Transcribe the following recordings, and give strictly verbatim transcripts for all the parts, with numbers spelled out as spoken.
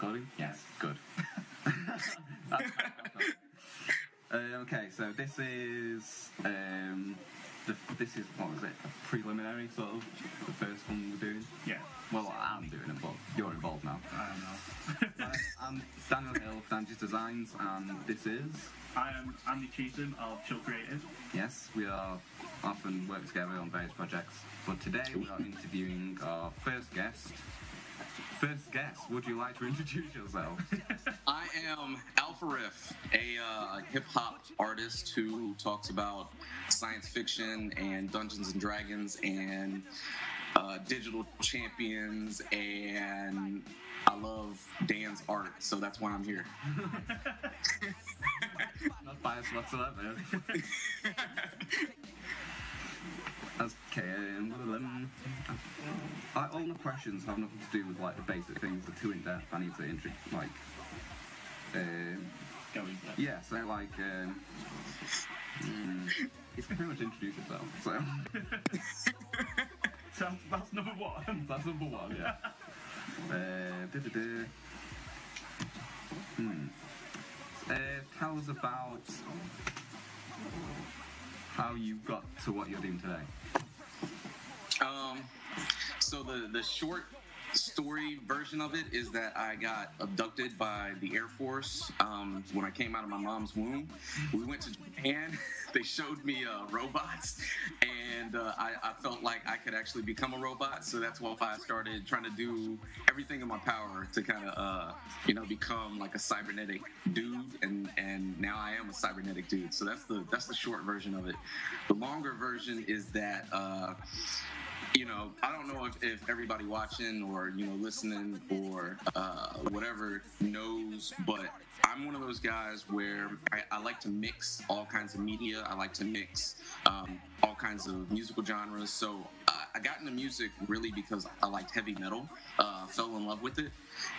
recording? Yes, good. That's, that's Uh, okay, so this is um, the, this is what was it? A preliminary sort of the first one we're doing. Yeah. Well, I'm doing it, but you're involved now. I don't know. uh, I'm Daniel Hill, Danji's Designs, and this is. I am Andy Cheatham of Chill Creative. Yes, we are often work together on various projects, but today we are interviewing our first guest. First guest, would you like to introduce yourself? I am Alpha Riff, a uh, hip-hop artist who talks about science fiction and Dungeons and Dragons and uh, Digital Champions, and I love Dan's art, so that's why I'm here. Not biased whatsoever. Okay, um, I, all the questions have nothing to do with like the basic things. They're too in depth. I need to intro, like, um, go in depth. Yeah, so like, um, mm, it's pretty much introduced itself. So, so that's number one. That's number one. Yeah. uh, da -da -da. Hmm. Uh, tell us about how you got to what you're doing today. Um, so the, the short story version of it is that I got abducted by the Air Force um, when I came out of my mom's womb. We went to Japan. They showed me uh, robots, and uh, I, I felt like I could actually become a robot. So that's why I started trying to do everything in my power to kind of, uh, you know, become like a cybernetic dude. And, and now I am a cybernetic dude. So that's the that's the short version of it. The longer version is that. Uh, You know, I don't know if, if everybody watching or, you know, listening or uh, whatever knows, but I'm one of those guys where I, I like to mix all kinds of media. I like to mix um, all kinds of musical genres. So I, I got into music really because I liked heavy metal, uh, fell in love with it.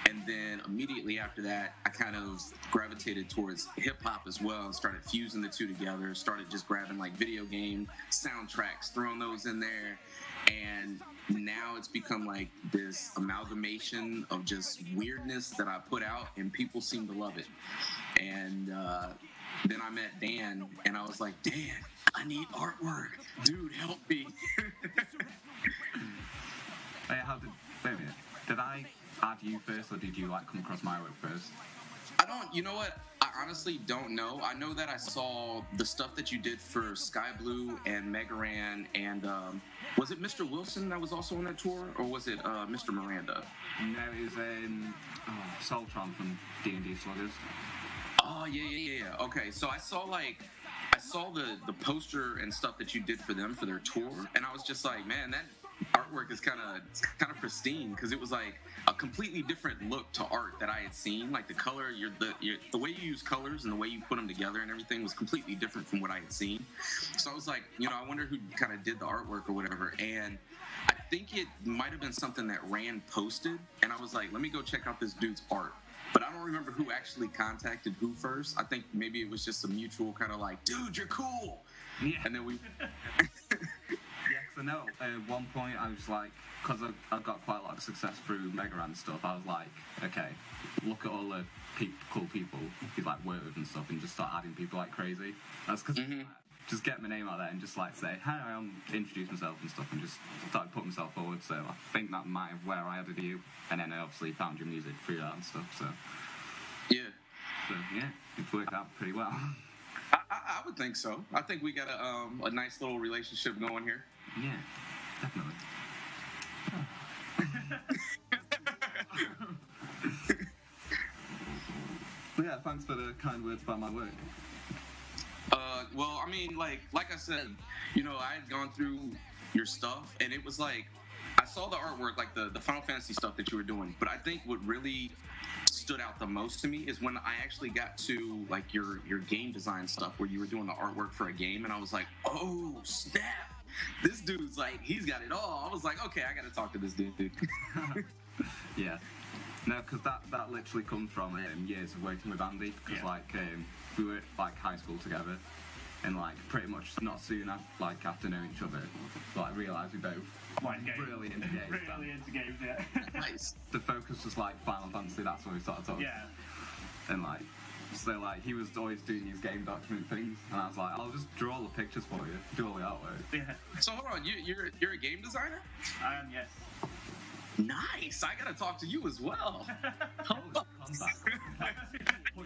And then immediately after that, I kind of gravitated towards hip hop as well and started fusing the two together, started just grabbing like video game soundtracks, throwing those in there. And now it's become like this amalgamation of just weirdness that I put out, and people seem to love it. And uh, then I met Dan, and I was like, Dan, I need artwork. Dude, help me. Hey, how did, wait a minute. Did I add you first, or did you like come across my work first? I don't, you know what? I honestly don't know. I know that I saw the stuff that you did for Sky Blue and Mega Ran, and um, was it Mister Wilson that was also on that tour, or was it uh, Mister Miranda? No, it was um, oh, Soltron from D and D Sluggers. Oh yeah, yeah, yeah. Okay, so I saw like I saw the the poster and stuff that you did for them for their tour, and I was just like, man, that artwork is kind of kind of pristine, because it was like a completely different look to art that I had seen. Like the color, your the your, the way you use colors and the way you put them together and everything was completely different from what I had seen. So I was like, you know, I wonder who kind of did the artwork or whatever. And I think it might have been something that Rand posted, and I was like, let me go check out this dude's art. But I don't remember who actually contacted who first. I think maybe it was just a mutual kind of like, dude, you're cool. Yeah. And then we. So no, at one point I was like, because I, I got quite a lot of success through Mega Ran stuff, I was like, okay, look at all the pe cool people who like work with and stuff, and just start adding people like crazy. That's because mm-hmm. just get my name out there and just like say, hey, I'm introduce myself and stuff, and just start putting myself forward. So I think that might have where I added you, and then I obviously found your music through that and stuff. So yeah, so yeah, it's worked out pretty well. I, I, I would think so. I think we got a, um, a nice little relationship going here. Yeah, definitely. Well, yeah, thanks for the kind words about my work. Uh, well, I mean, like, like I said, you know, I had gone through your stuff, and it was like, I saw the artwork, like the, the Final Fantasy stuff that you were doing, but I think what really stood out the most to me is when I actually got to like your, your game design stuff where you were doing the artwork for a game, and I was like, oh, snap. This dude's like, he's got it all. I was like, okay, I got to talk to this dude. dude. Yeah. No, because that, that literally comes from um, years of working with Andy, because yeah. like um, we were at like, high school together. and like pretty much not soon after, like after knowing each other, like realised we both like games. really into games. really and, into games, yeah. Like, the focus was like Final Fantasy. That's when we started talking. Yeah. And like, so like he was always doing these game document things, and I was like, I'll just draw all the pictures for you, do all the artwork. Yeah. So hold on, you, you're you're a game designer? I am, um, yes. Nice. I gotta talk to you as well. Put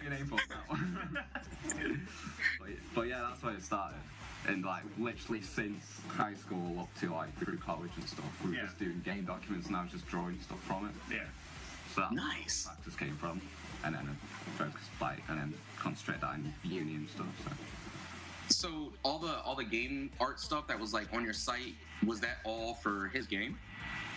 your name for that one. But, but yeah, that's where it started, and like literally since high school up to like through college and stuff, we were yeah. just doing game documents, and I was just drawing stuff from it. Yeah. So that nice. That just came from, and then focus like, and then concentrate that in uni and stuff. So. so all the all the game art stuff that was like on your site, was that all for his game?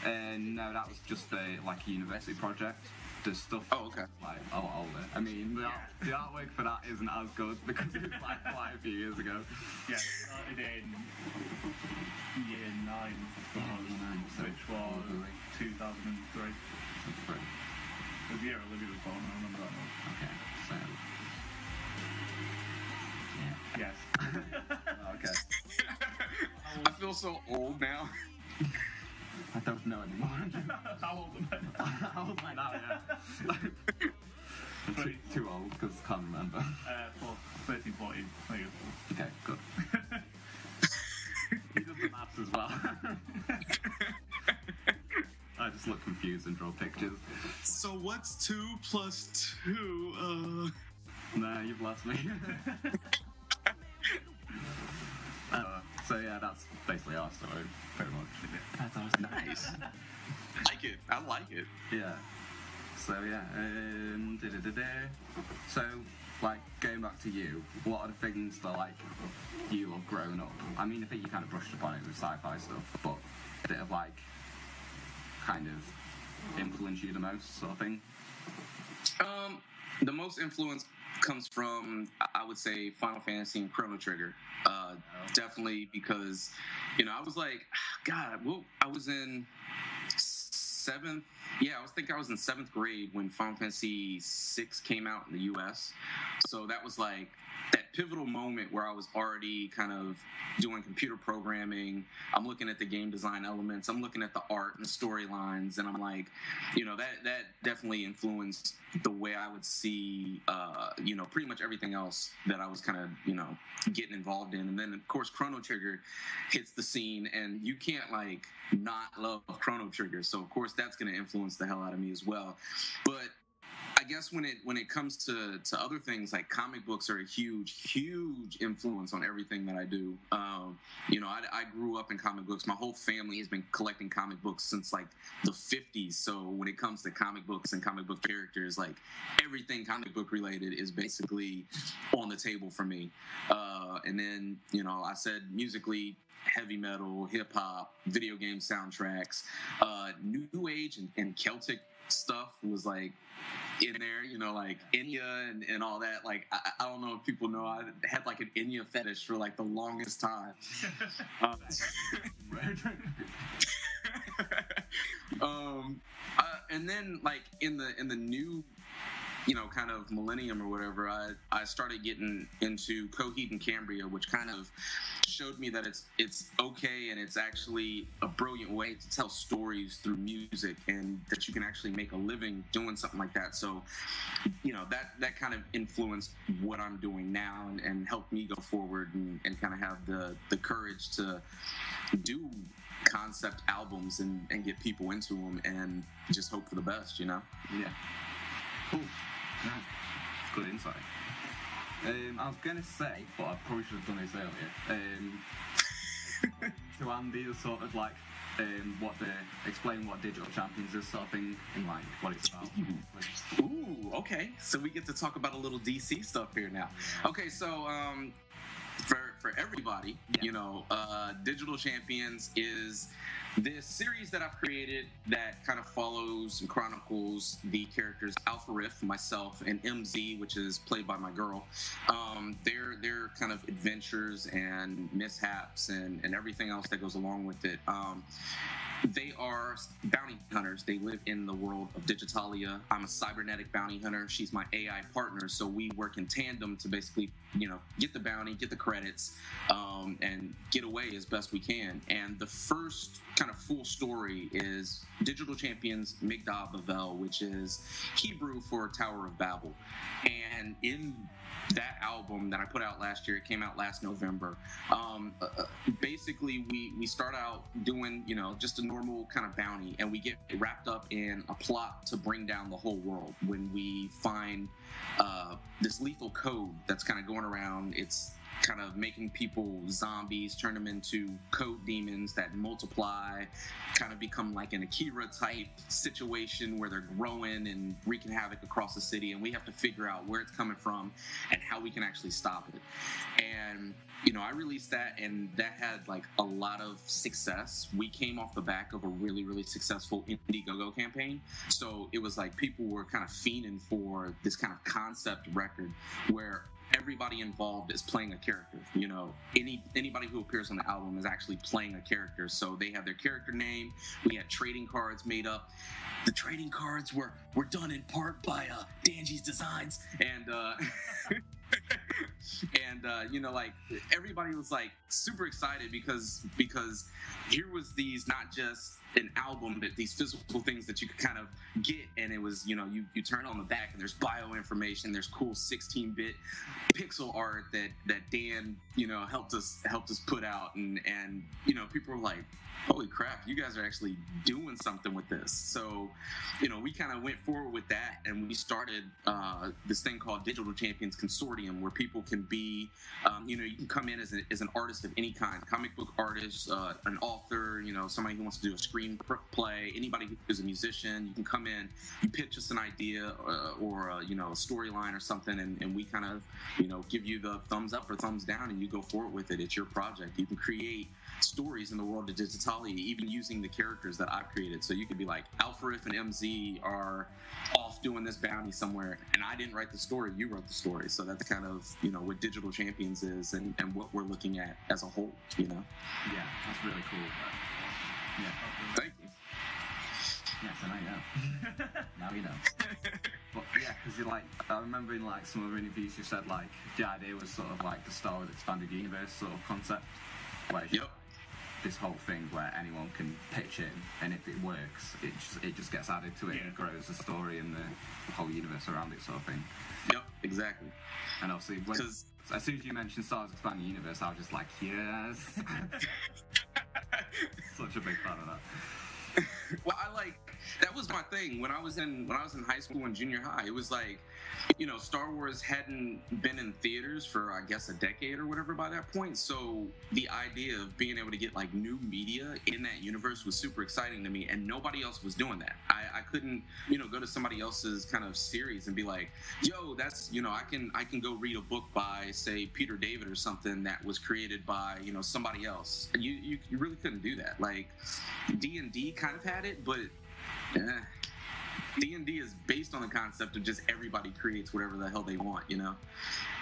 And uh, no, that was just a like a university project. The stuff. Oh, okay. Like a lot older. I mean, the, yeah. art, the artwork for that isn't as good because it was like quite a few years ago. Yeah, it started in year nine, nine which was two thousand and three. The year Olivia was born. I remember that one. Okay, so yeah. Yes. Oh, okay. I feel so old now. I don't know anymore. How old am I? How old am I now, yeah. I'm too, too old, because I can't remember. Uh, four, thirteen, fourteen. There you go. Okay, good. He does the maths as well. I just look confused and draw pictures. So what's two plus two? Uh... Nah, you've lost me. Uh, so yeah, that's basically our story, pretty much. That's awesome. Nice. I like it. I like it. Yeah. So yeah. Um, da, da, da, da. So like going back to you, what are the things that like you have grown up? I mean, I think you kind of brushed upon it with sci-fi stuff, but that have like kind of influenced you the most, sort of thing. Um, the most influence comes from, I would say, Final Fantasy and Chrono Trigger. Uh, definitely because, you know, I was like, God, well, I was in seventh. Yeah, I was think I was in seventh grade when Final Fantasy six came out in the U S. So that was like that pivotal moment where I was already kind of doing computer programming. I'm looking at the game design elements. I'm looking at the art and the storylines. And I'm like, you know, that that definitely influenced the way I would see, uh, you know, pretty much everything else that I was kind of, you know, getting involved in. And then, of course, Chrono Trigger hits the scene. And you can't, like, not love Chrono Trigger. So, of course, that's going to influence the hell out of me as well. But I guess when it when it comes to to other things, like comic books are a huge huge influence on everything that I do. Um you know, I, I grew up in comic books. My whole family has been collecting comic books since like the fifties, so when it comes to comic books and comic book characters, like everything comic book related is basically on the table for me. Uh and then, you know, I said musically, heavy metal, hip-hop, video game soundtracks, uh, New Age and, and Celtic stuff was, like, in there, you know, like, Enya and, and all that. Like, I, I don't know if people know, I had, like, an Enya fetish for, like, the longest time. um, um, uh, and then, like, in the in the new... you know, kind of millennium or whatever, I, I started getting into Coheed and Cambria, which kind of showed me that it's it's okay and it's actually a brilliant way to tell stories through music, and that you can actually make a living doing something like that. So, you know, that, that kind of influenced what I'm doing now and, and helped me go forward and, and kind of have the, the courage to do concept albums and, and get people into them and just hope for the best, you know? Yeah. Cool. Nice. Good insight. Um, I was going to say, but I probably should have done this earlier, um, to Andy, the sort of like, um, what the, explain what Digital Champions is, sort of thing, and like, what it's about. Ooh, okay. So we get to talk about a little D C stuff here now. Okay, so, um... for for everybody, yeah. you know, uh, Digital Champions is this series that I've created that kind of follows and chronicles the characters Alpha Riff, myself, and M Z, which is played by my girl, um, their their kind of adventures and mishaps and, and everything else that goes along with it. Um, They are bounty hunters. They live in the world of Digitalia. I'm a cybernetic bounty hunter. She's my A I partner, so we work in tandem to basically, you know, get the bounty, get the credits, um, and get away as best we can. And the first kind of full story is Digital Champions Migdal Bavel, which is Hebrew for Tower of Babel. And in that album that I put out last year, it came out last November. Um, uh, basically, we we start out doing, you know, just a normal kind of bounty, and we get wrapped up in a plot to bring down the whole world when we find uh, this lethal code that's kind of going around. It's kind of making people zombies, turn them into code demons that multiply, kind of become like an Akira type situation where they're growing and wreaking havoc across the city, and we have to figure out where it's coming from and how we can actually stop it. And you know, I released that, and that had like a lot of success. We came off the back of a really, really successful Indiegogo campaign, so it was like people were kind of fiending for this kind of concept record where everybody involved is playing a character. You know, any anybody who appears on the album is actually playing a character. So they have their character name. We had trading cards made up. The trading cards were were done in part by uh, Danji's Designs, and uh, and uh, you know, like everybody was like super excited because because here was these not just an album, but these physical things that you could kind of get, and it was, you know, you you turn on the back and there's bio information, there's cool sixteen bit pixel art that that Dan, you know, helped us helped us put out, and and you know, people were like, holy crap, you guys are actually doing something with this. So, you know, we kind of went forward with that, and we started uh, this thing called Digital Champions Consortium, where people can be, um, you know, you can come in as, a, as an artist of any kind, comic book artist, uh, an author, you know, somebody who wants to do a screenplay, anybody who's a musician. You can come in, you pitch us an idea uh, or, uh, you know, a storyline or something, and, and we kind of, you know, give you the thumbs up or thumbs down, and you go forward with it. It's your project. You can create stories in the world of digital, even using the characters that I've created. So you could be like, Alpharif and M Z are off doing this bounty somewhere, and I didn't write the story, you wrote the story. So that's kind of, you know, what Digital Champions is, and, and what we're looking at as a whole, you know? Yeah, that's really cool. Yeah. Thank you. Yeah, so now you know. Now you know. But yeah, because like, I remember in like some other interviews you said like, the idea was sort of like the Star Wars Expanded Universe sort of concept. Like, yep. This whole thing where anyone can pitch in, and if it works, it just, it just gets added to it, yeah. And grows the story and the, the whole universe around it, sort of thing. Yep, exactly. And obviously, when, as soon as you mentioned Star Wars Expanding the Universe, I was just like, yes. Such a big fan of that. Well, I like, that was my thing when I was in when I was in high school and junior high. It was like, you know, Star Wars hadn't been in theaters for I guess a decade or whatever by that point. So the idea of being able to get like new media in that universe was super exciting to me, and nobody else was doing that. I, I couldn't, you know, go to somebody else's kind of series and be like, yo, that's, you know, I can I can go read a book by say Peter David or something that was created by, you know, somebody else. You you, you really couldn't do that. Like D and D kind of had it, but yeah. D and D is based on the concept of just everybody creates whatever the hell they want, you know?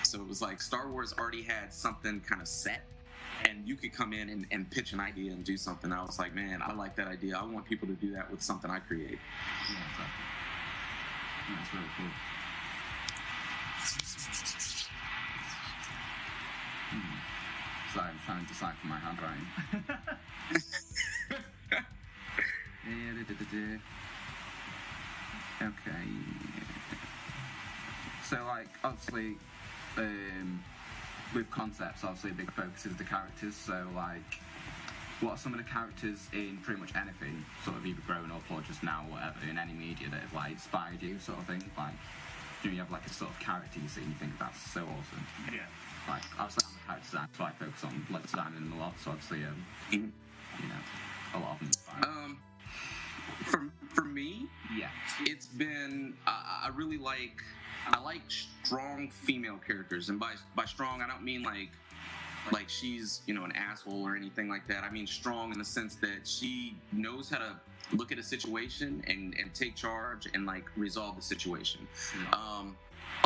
So it was like Star Wars already had something kind of set, and you could come in and, and pitch an idea and do something. I was like, man, I like that idea. I want people to do that with something I create. Yeah, exactly. Yeah, that's really cool. Hmm. Sorry, I'm trying to decide for my handwriting. Okay, so like obviously um, with concepts, obviously a big focus is the characters. So like, what are some of the characters in pretty much anything, sort of either growing up or just now, whatever, in any media that have like inspired you, sort of thing? Like, you know, you have like a sort of character you see and you think that's so awesome. Yeah. Like obviously I'm a character designer, so I focus on like designing them a lot. So obviously, um, you know, a lot of them inspire me. Um. For, for me, yeah, it's been, uh, I really like, I like strong female characters. And by, by strong, I don't mean like like she's, you know, an asshole or anything like that. I mean strong in the sense that she knows how to look at a situation and, and take charge and like resolve the situation. Um,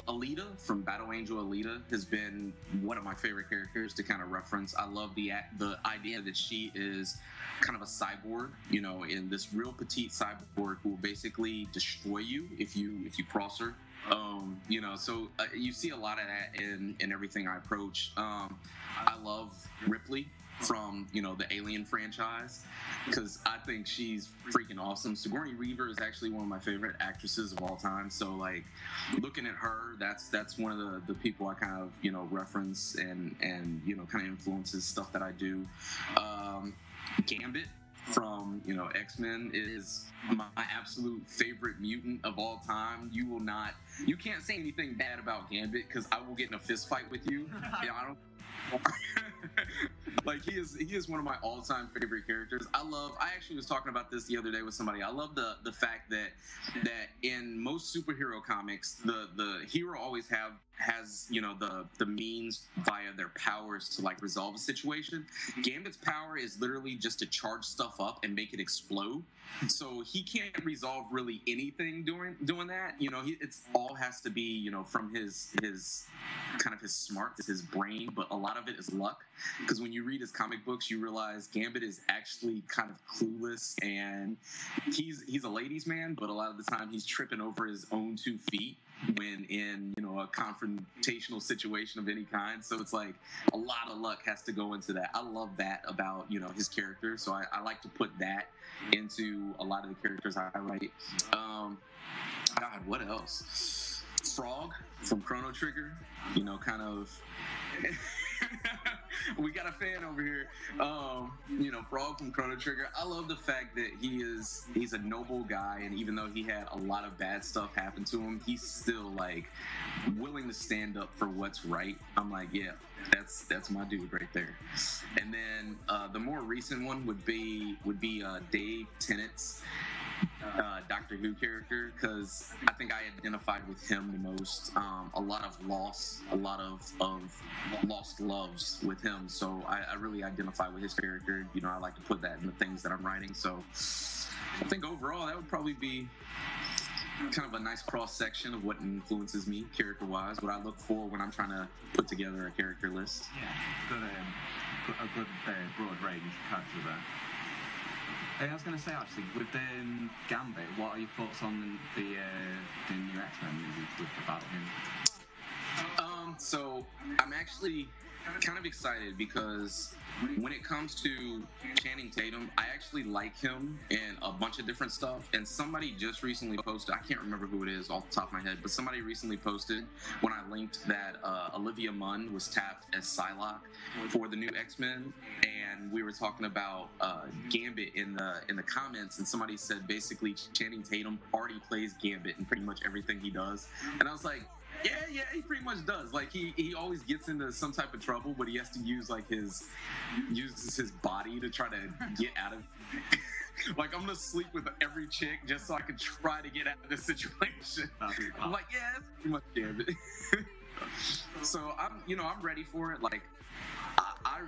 Alita from Battle Angel Alita has been one of my favorite characters to kind of reference. I love the the idea that she is kind of a cyborg, you know, in this real petite cyborg who will basically destroy you if you if you cross her. Um, you know, so uh, you see a lot of that in in everything I approach. Um, I love Ripley from, you know, the Alien franchise, because I think she's freaking awesome. Sigourney Weaver is actually one of my favorite actresses of all time. So like, looking at her, that's that's one of the, the people I kind of, you know, reference and and you know kind of influences stuff that I do. Um, Gambit from, you know, X-Men is my absolute favorite mutant of all time. You will not, you can't say anything bad about Gambit because I will get in a fist fight with you. You know, I don't. Like he is he is one of my all-time favorite characters. I love I actually was talking about this the other day with somebody. I love the the fact that that in most superhero comics the the hero always have has you know the the means via their powers to like resolve a situation. Gambit's power is literally just to charge stuff up and make it explode, so he can't resolve really anything during doing that. You know, he, it's all has to be, you know, from his his kind of his smarts, his brain, but a lot of it is luck, because when you read his comic books you realize Gambit is actually kind of clueless, and he's he's a ladies man, but a lot of the time he's tripping over his own two feet when in, you know, a confrontational situation of any kind. So it's like a lot of luck has to go into that. I love that about, you know, his character. So I, I like to put that into a lot of the characters I write. Um, God, what else? Frog from Chrono Trigger, you know, kind of... We got a fan over here. Um, you know, Frog from Chrono Trigger. I love the fact that he is he's a noble guy, and even though he had a lot of bad stuff happen to him, he's still like willing to stand up for what's right. I'm like, yeah, that's that's my dude right there. And then uh, the more recent one would be would be uh, Dave Tennant's Uh, Doctor Who character, because I think I identified with him the most. Um, a lot of loss, a lot of, of lost loves with him, so I, I really identify with his character. You know, I like to put that in the things that I'm writing, so I think overall that would probably be kind of a nice cross-section of what influences me character-wise, what I look for when I'm trying to put together a character list. Yeah, got a, a good uh, broad range of character there. I was going to say, actually, with um, Gambit, what are your thoughts on the, uh, the new X-Men movie with the Battle Angel? Um, so, I'm actually kind of excited because when it comes to Channing Tatum, I actually like him in a bunch of different stuff. And somebody just recently posted, I can't remember who it is off the top of my head, but somebody recently posted when I linked that uh, Olivia Munn was tapped as Psylocke for the new X-Men. And we were talking about uh, Gambit in the in the comments, and somebody said basically Channing Tatum already plays Gambit in pretty much everything he does. And I was like, yeah, yeah, he pretty much does. Like he, he always gets into some type of trouble, but he has to use like his uses his body to try to get out of it. Like, I'm gonna sleep with every chick just so I can try to get out of this situation. I'm like, yeah, that's pretty much damn it. So I'm you know, I'm ready for it. Like I, I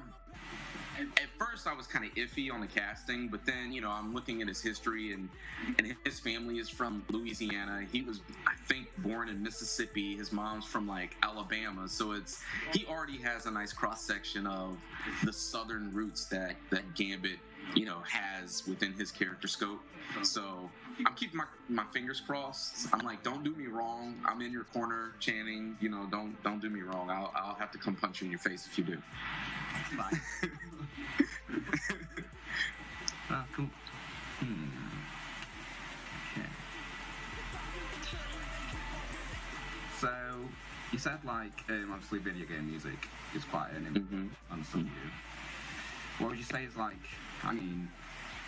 at first I was kind of iffy on the casting, but then, you know, I'm looking at his history, and and his family is from Louisiana. He was, I think, born in Mississippi. His mom's from like Alabama, so it's he already has a nice cross section of the southern roots that that Gambit, you know, has within his character scope. So I'm keeping my my fingers crossed. I'm like, don't do me wrong. I'm in your corner, Channing. You know, don't don't do me wrong. I'll I'll have to come punch you in your face if you do. Bye. Ah, cool. Hmm. Okay. So you said like um, obviously video game music is quite an influence on some of you. What would you say is like, I mean,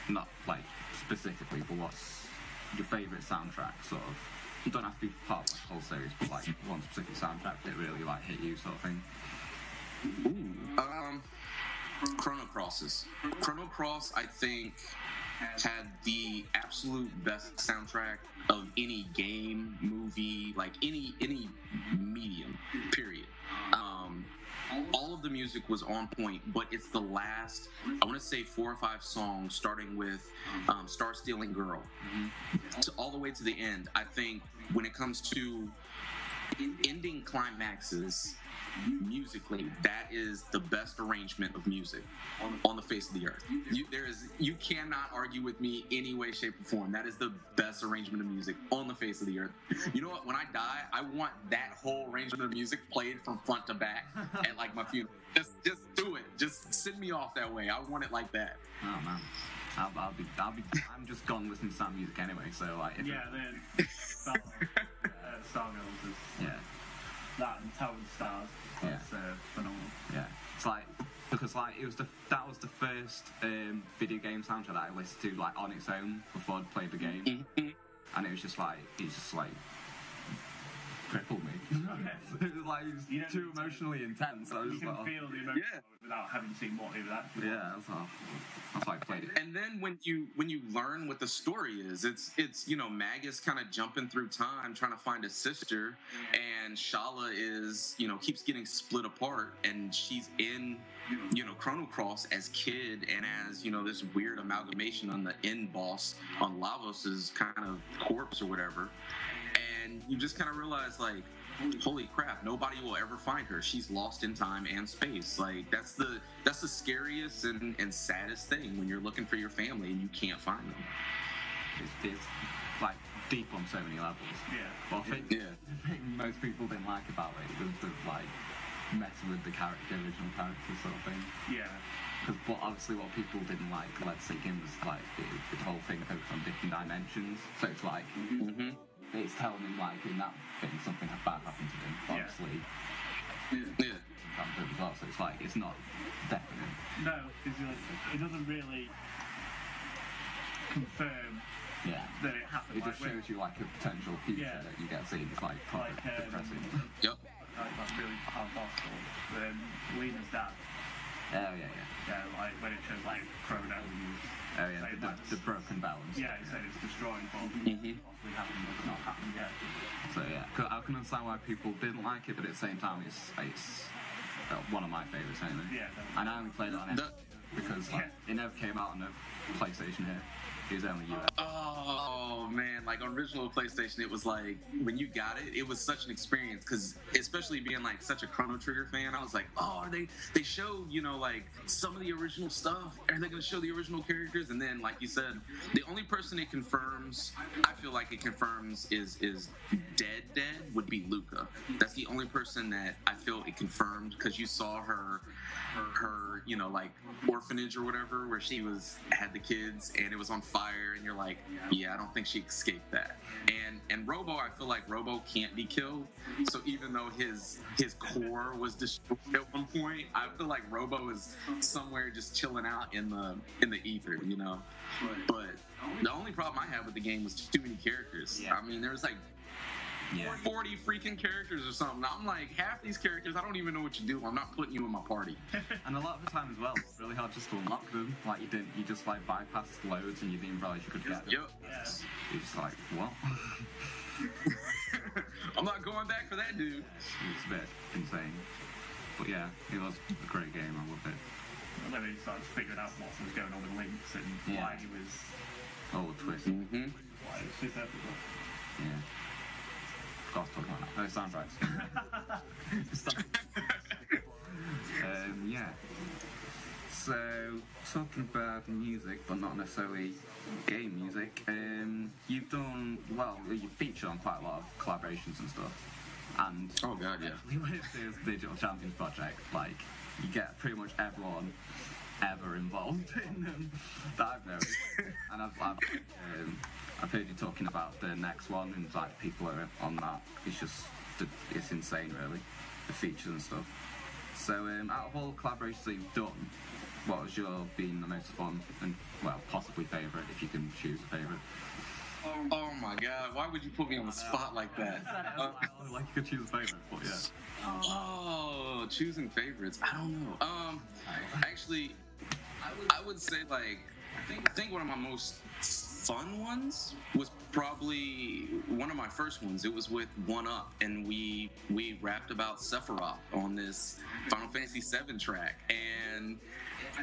not like specifically, but what's your favourite soundtrack, sort of? You don't have to be part of the whole series, but like one specific soundtrack that really like hit you, sort of thing. Ooh, um, Chrono Crosses. Chrono Cross, I think, had the absolute best soundtrack of any game, movie, like any any medium, period. Um, all of the music was on point, but it's the last, I want to say four or five songs, starting with um, Star Stealing Girl, to all the way to the end. I think when it comes to ending climaxes musically, that is the best arrangement of music on the face of the earth. You, there is, you cannot argue with me any way, shape, or form. That is the best arrangement of music on the face of the earth. You know what? When I die, I want that whole arrangement of music played from front to back at like my funeral. Just, just do it. Just send me off that way. I want it like that. Oh man, I'll, I'll be, I'll be, I'm just gone listening to some music anyway. So like, if yeah, it, then Star, uh, Star Girls is yeah. That and Towering Stars. That's yeah. uh, phenomenal. Yeah, it's like because like it was the that was the first um, video game soundtrack that I listened to like on its own before I'd played the game, and it was just like it's just like crippled me. Okay. It was like it was you too emotionally to, intense. I was you like, can feel the emotion yeah. without having seen what it was actually. Yeah, that's how, that's how I played it. And then when you when you learn what the story is, it's it's you know Magus kind of jumping through time trying to find a sister, and Shala is you know keeps getting split apart, and she's in you know Chrono Cross as Kid and as you know this weird amalgamation on the end boss on Lavos's kind of corpse or whatever. And you just kind of realize, like, holy crap, nobody will ever find her. She's lost in time and space. Like, that's the that's the scariest and, and saddest thing when you're looking for your family and you can't find them. It's, it's like, deep on so many levels. Yeah. Well, I think, yeah. The thing most people didn't like about it was the, like, messing with the character, original character sort of thing. Yeah. Because obviously what people didn't like, let's say, was, like, the, the whole thing focused on different dimensions. So it's like... Mm-hmm. It's telling him, like, in that thing, something bad happened to him, obviously. Yeah. yeah. So it's like, it's not definite. No, because it doesn't really confirm yeah. that it happened. It just like, shows when... you, like, a potential future yeah. that you get seen. It's, like, quite like, um, depressing. Yep. Like, that's really impossible. Um, Lena's dad. Oh, yeah, yeah. Yeah, like, when it shows, like, Chrono. Oh yeah, so the, the broken balance. Yeah, he said it's destroying what possibly happened, but not happened yet. So yeah, I can understand why people didn't like it, but at the same time, it's it's uh, one of my favourites anyway. Yeah, and I only played it on it because like, yeah. it never came out on a PlayStation here. It was only U S. Oh man, like on original PlayStation, it was like when you got it, it was such an experience because especially being like such a Chrono Trigger fan, I was like, oh, are they they show you know like some of the original stuff. Are they gonna show the original characters? And then like you said, the only person it confirms, I feel like it confirms is is dead dead would be Luca. That's the only person that I feel it confirmed because you saw her her you know like orphanage or whatever where she was had the kids and it was on fire and you're like yeah I don't think she escaped that and and Robo I feel like Robo can't be killed so even though his his core was destroyed at one point I feel like Robo is somewhere just chilling out in the in the ether you know but the only problem I had with the game was too many characters I mean there was like Yeah. forty freaking characters or something. I'm like, half these characters, I don't even know what you do. I'm not putting you in my party. And a lot of the time as well, it's really hard just to unlock them. Like you didn't, you just like bypassed loads and you didn't realize you could get them. Yep. Yeah. You're just like, what? I'm not going back for that dude. It's a bit insane. But yeah, it was a great game. I loved it. And then he started figuring out what was going on with Lynx and yeah. why he was... Oh, a twist. Mm-hmm. Why he was superb. Yeah. Gosh, no soundtracks. um, yeah. So, talking about music, but not necessarily game music, um, you've done, well, you feature on quite a lot of collaborations and stuff. And oh, God, yeah. When it's this Digital Champions project, like, you get pretty much everyone ever involved in them that I've noticed. And I've, I've um, I've heard you talking about the next one and like people are on that. It's just, it's insane really, the features and stuff. So um, out of all the collaborations that you've done, what has your been the most fun and well possibly favourite if you can choose a favourite? Oh my God, why would you put me on the spot like that? Uh, like you could choose a favourite, but yeah. Oh, choosing favourites, I don't know. Um, actually, I would say like, I think one of my most fun ones was probably one of my first ones. It was with One Up, and we we rapped about Sephiroth on this Final Fantasy seven track, and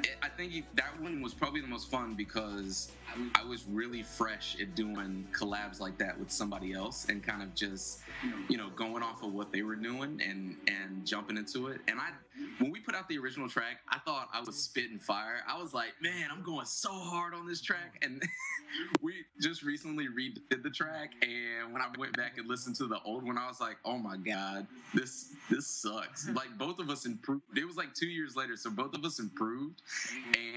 it, I think that one was probably the most fun because I was really fresh at doing collabs like that with somebody else and kind of just, you know, going off of what they were doing and and jumping into it. And I, when we put out the original track, I thought I was spitting fire. I was like, man, I'm going so hard on this track. And we just recently redid the track, and when I went back and listened to the old one, I was like, oh my god, this this sucks. Like, both of us improved. It was like two years later, so both of us improved.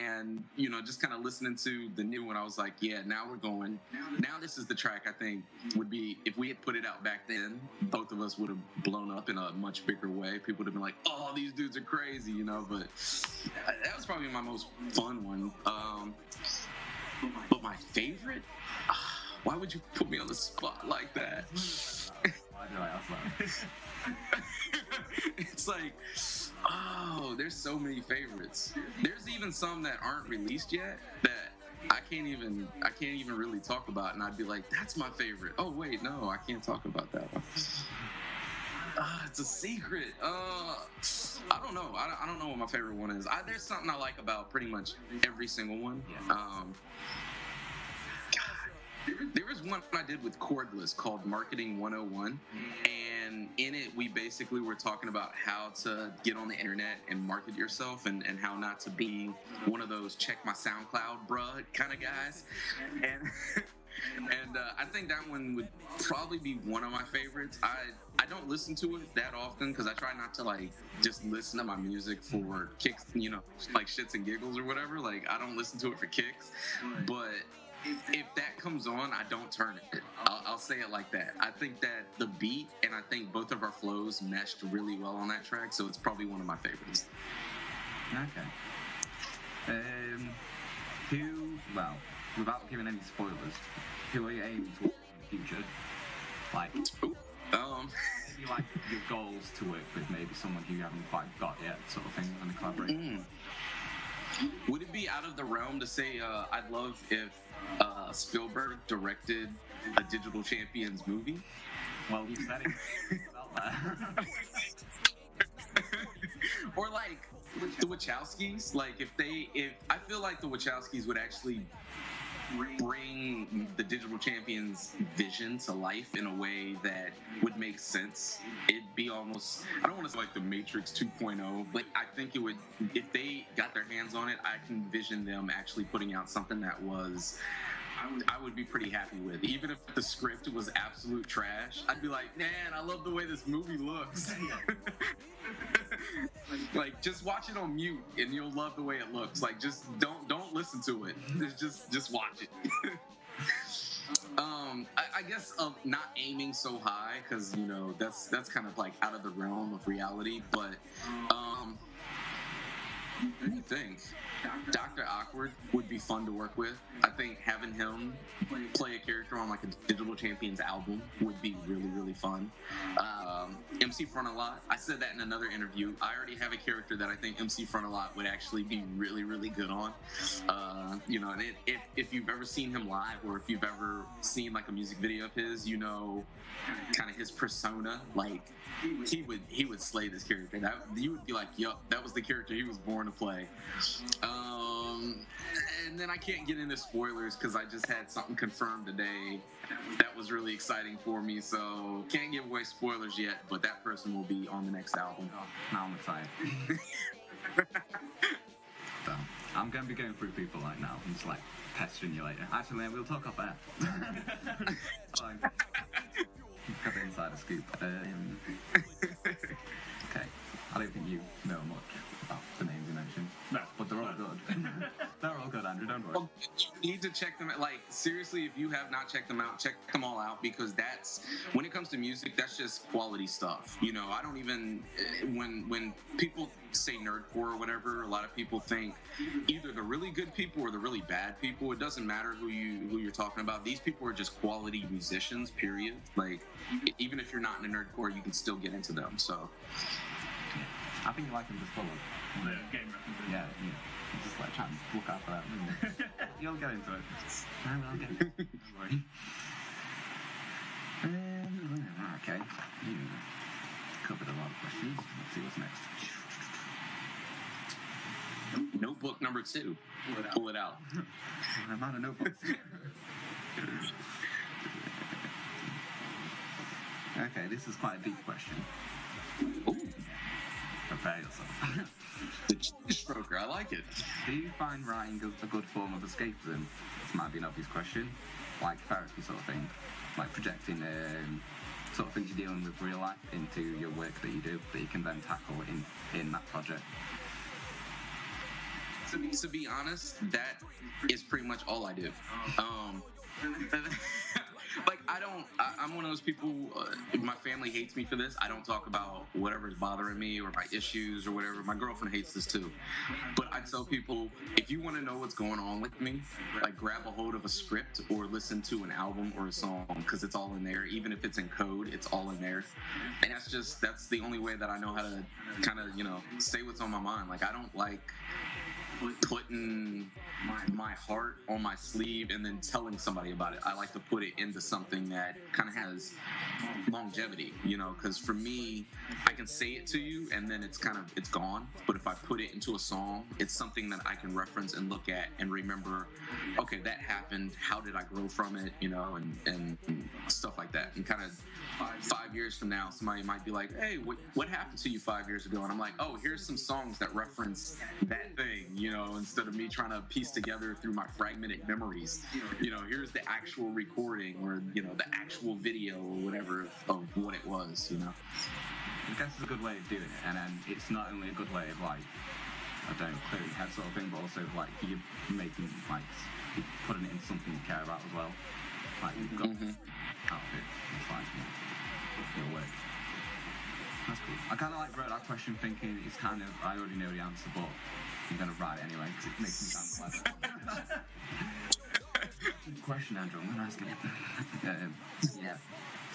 And, you know, just kind of listening to the new one, I was like, yeah, now we're going. Now this is the track I think would be, if we had put it out back then, both of us would have blown up in a much bigger way. People would have been like, oh, these dudes are crazy, you know. But that was probably my most fun one. Um, but my favorite? Why would you put me on the spot like that? Why did I offline? It's like, oh, there's so many favorites. There's even some that aren't released yet that I can't even I can't even really talk about, and I'd be like, that's my favorite. Oh wait, no, I can't talk about that one. Uh, it's a secret. Uh, I don't know. I, I don't know what my favorite one is. I, there's something I like about pretty much every single one. Um, There was one I did with Cordless called Marketing one oh one, and in it we basically were talking about how to get on the internet and market yourself, and, and how not to be one of those check my SoundCloud bruh kind of guys. And and uh, I think that one would probably be one of my favorites. I I don't listen to it that often because I try not to like just listen to my music for kicks, you know, like shits and giggles or whatever. Like, I don't listen to it for kicks, but if that comes on, I don't turn it. I'll, I'll say it like that. I think that the beat and I think both of our flows meshed really well on that track, so it's probably one of my favorites. Okay. Um, who, well, without giving any spoilers, who are you aiming to work in the future? Like, Ooh, um, maybe like your goals to work with, maybe someone who you haven't quite got yet, sort of thing, and a collaboration. Mm. Would it be out of the realm to say uh, I'd love if Uh, Spielberg directed a Digital Champions movie? Well, you said it. Or like the Wachowskis. Like if they, if I feel like the Wachowskis would actually bring the Digital Champions vision to life in a way that would make sense. It'd be almost, I don't want to say like the Matrix two point oh, but I think it would, if they got their hands on it, I can envision them actually putting out something that was, I would, I would be pretty happy with. Even if the script was absolute trash, I'd be like, man, I love the way this movie looks. Like, just watch it on mute and you'll love the way it looks. Like, just don't don't listen to it. Just just watch it. um, I, I guess of not aiming so high, because, you know, that's that's kind of like out of the realm of reality. But um, what do you think? Doctor Awkward would be fun to work with. I think having him play a character on like a Digital Champions album would be really, really fun. Um, M C Frontalot, I said that in another interview. I already have a character that I think M C Frontalot would actually be really, really good on. Uh, you know, and it, if, if you've ever seen him live, or if you've ever seen like a music video of his, you know, kind of his persona. Like, he would he would slay this character. That, you would be like, yup, that was the character he was born to play. Um, and then I can't get into spoilers because I just had something confirmed today that was really exciting for me, so can't give away spoilers yet, but that person will be on the next album. Oh, now I'm excited. So, I'm going to be going through people right now and just like pestering you later. Actually, man, we'll talk off air. It's fine. Got the insider scoop. Um, okay, I don't think you know much about the names you mentioned. No, but they're all good. They're all good, Andrew, don't worry. Well, you need to check them out. Like, seriously, if you have not checked them out, check them all out, because that's, when it comes to music, that's just quality stuff. You know, I don't even, when when people say nerdcore or whatever, a lot of people think either the really good people or the really bad people. It doesn't matter who, you, who you're talking about. These people are just quality musicians, period. Like, even if you're not in a nerdcore, you can still get into them, so. I think you like them just full of, yeah, game references. Yeah, yeah. Just like trying to look out for that. You'll get into it. I will get into it. Don't worry. Um, okay. You covered a lot of questions. Let's see what's next. Notebook number two. Pull it out. Pull it out. I'm out of notebooks. Okay, this is quite a deep question. Ooh. Prepare yourself. The cheesebroker, I like it. Do you find writing a good form of escapism? This might be an obvious question. Like therapy sort of thing. Like projecting um, sort of things you're dealing with real life into your work that you do that you can then tackle in, in that project. To be, to be honest, that is pretty much all I do. Um, like, I don't, I, I'm one of those people, uh, my family hates me for this. I don't talk about whatever's bothering me or my issues or whatever. My girlfriend hates this too. But I tell people, if you want to know what's going on with me, like grab a hold of a script or listen to an album or a song, because it's all in there. Even if it's in code, it's all in there. And that's just, that's the only way that I know how to kind of, you know, say what's on my mind. Like, I don't like putting my, my heart on my sleeve and then telling somebody about it. I like to put it into something that kind of has longevity, you know, because for me, I can say it to you and then it's kind of, it's gone. But if I put it into a song, it's something that I can reference and look at and remember, okay, that happened. How did I grow from it? You know, and, and, and stuff like that. And kind of five years from now, somebody might be like, hey, what, what happened to you five years ago? And I'm like, oh, here's some songs that reference that thing, you know, instead of me trying to piece together through my fragmented memories. You know, here's the actual recording or, you know, the actual video or whatever of what it was, you know. I guess it's a good way of doing it. And then it's not only a good way of, like, I don't know, clearing head sort of thing, but also, like, you're making, like, you're putting it in something you care about as well. Like, you've got mm-hmm. out of it. It's like, you know, it'll work. That's cool. I kind of, like, wrote that question thinking it's kind of, I already know the answer, but I'm going to write it anyway, because it makes me sound like that. Question, Andrew, I'm going to ask it. um, yeah.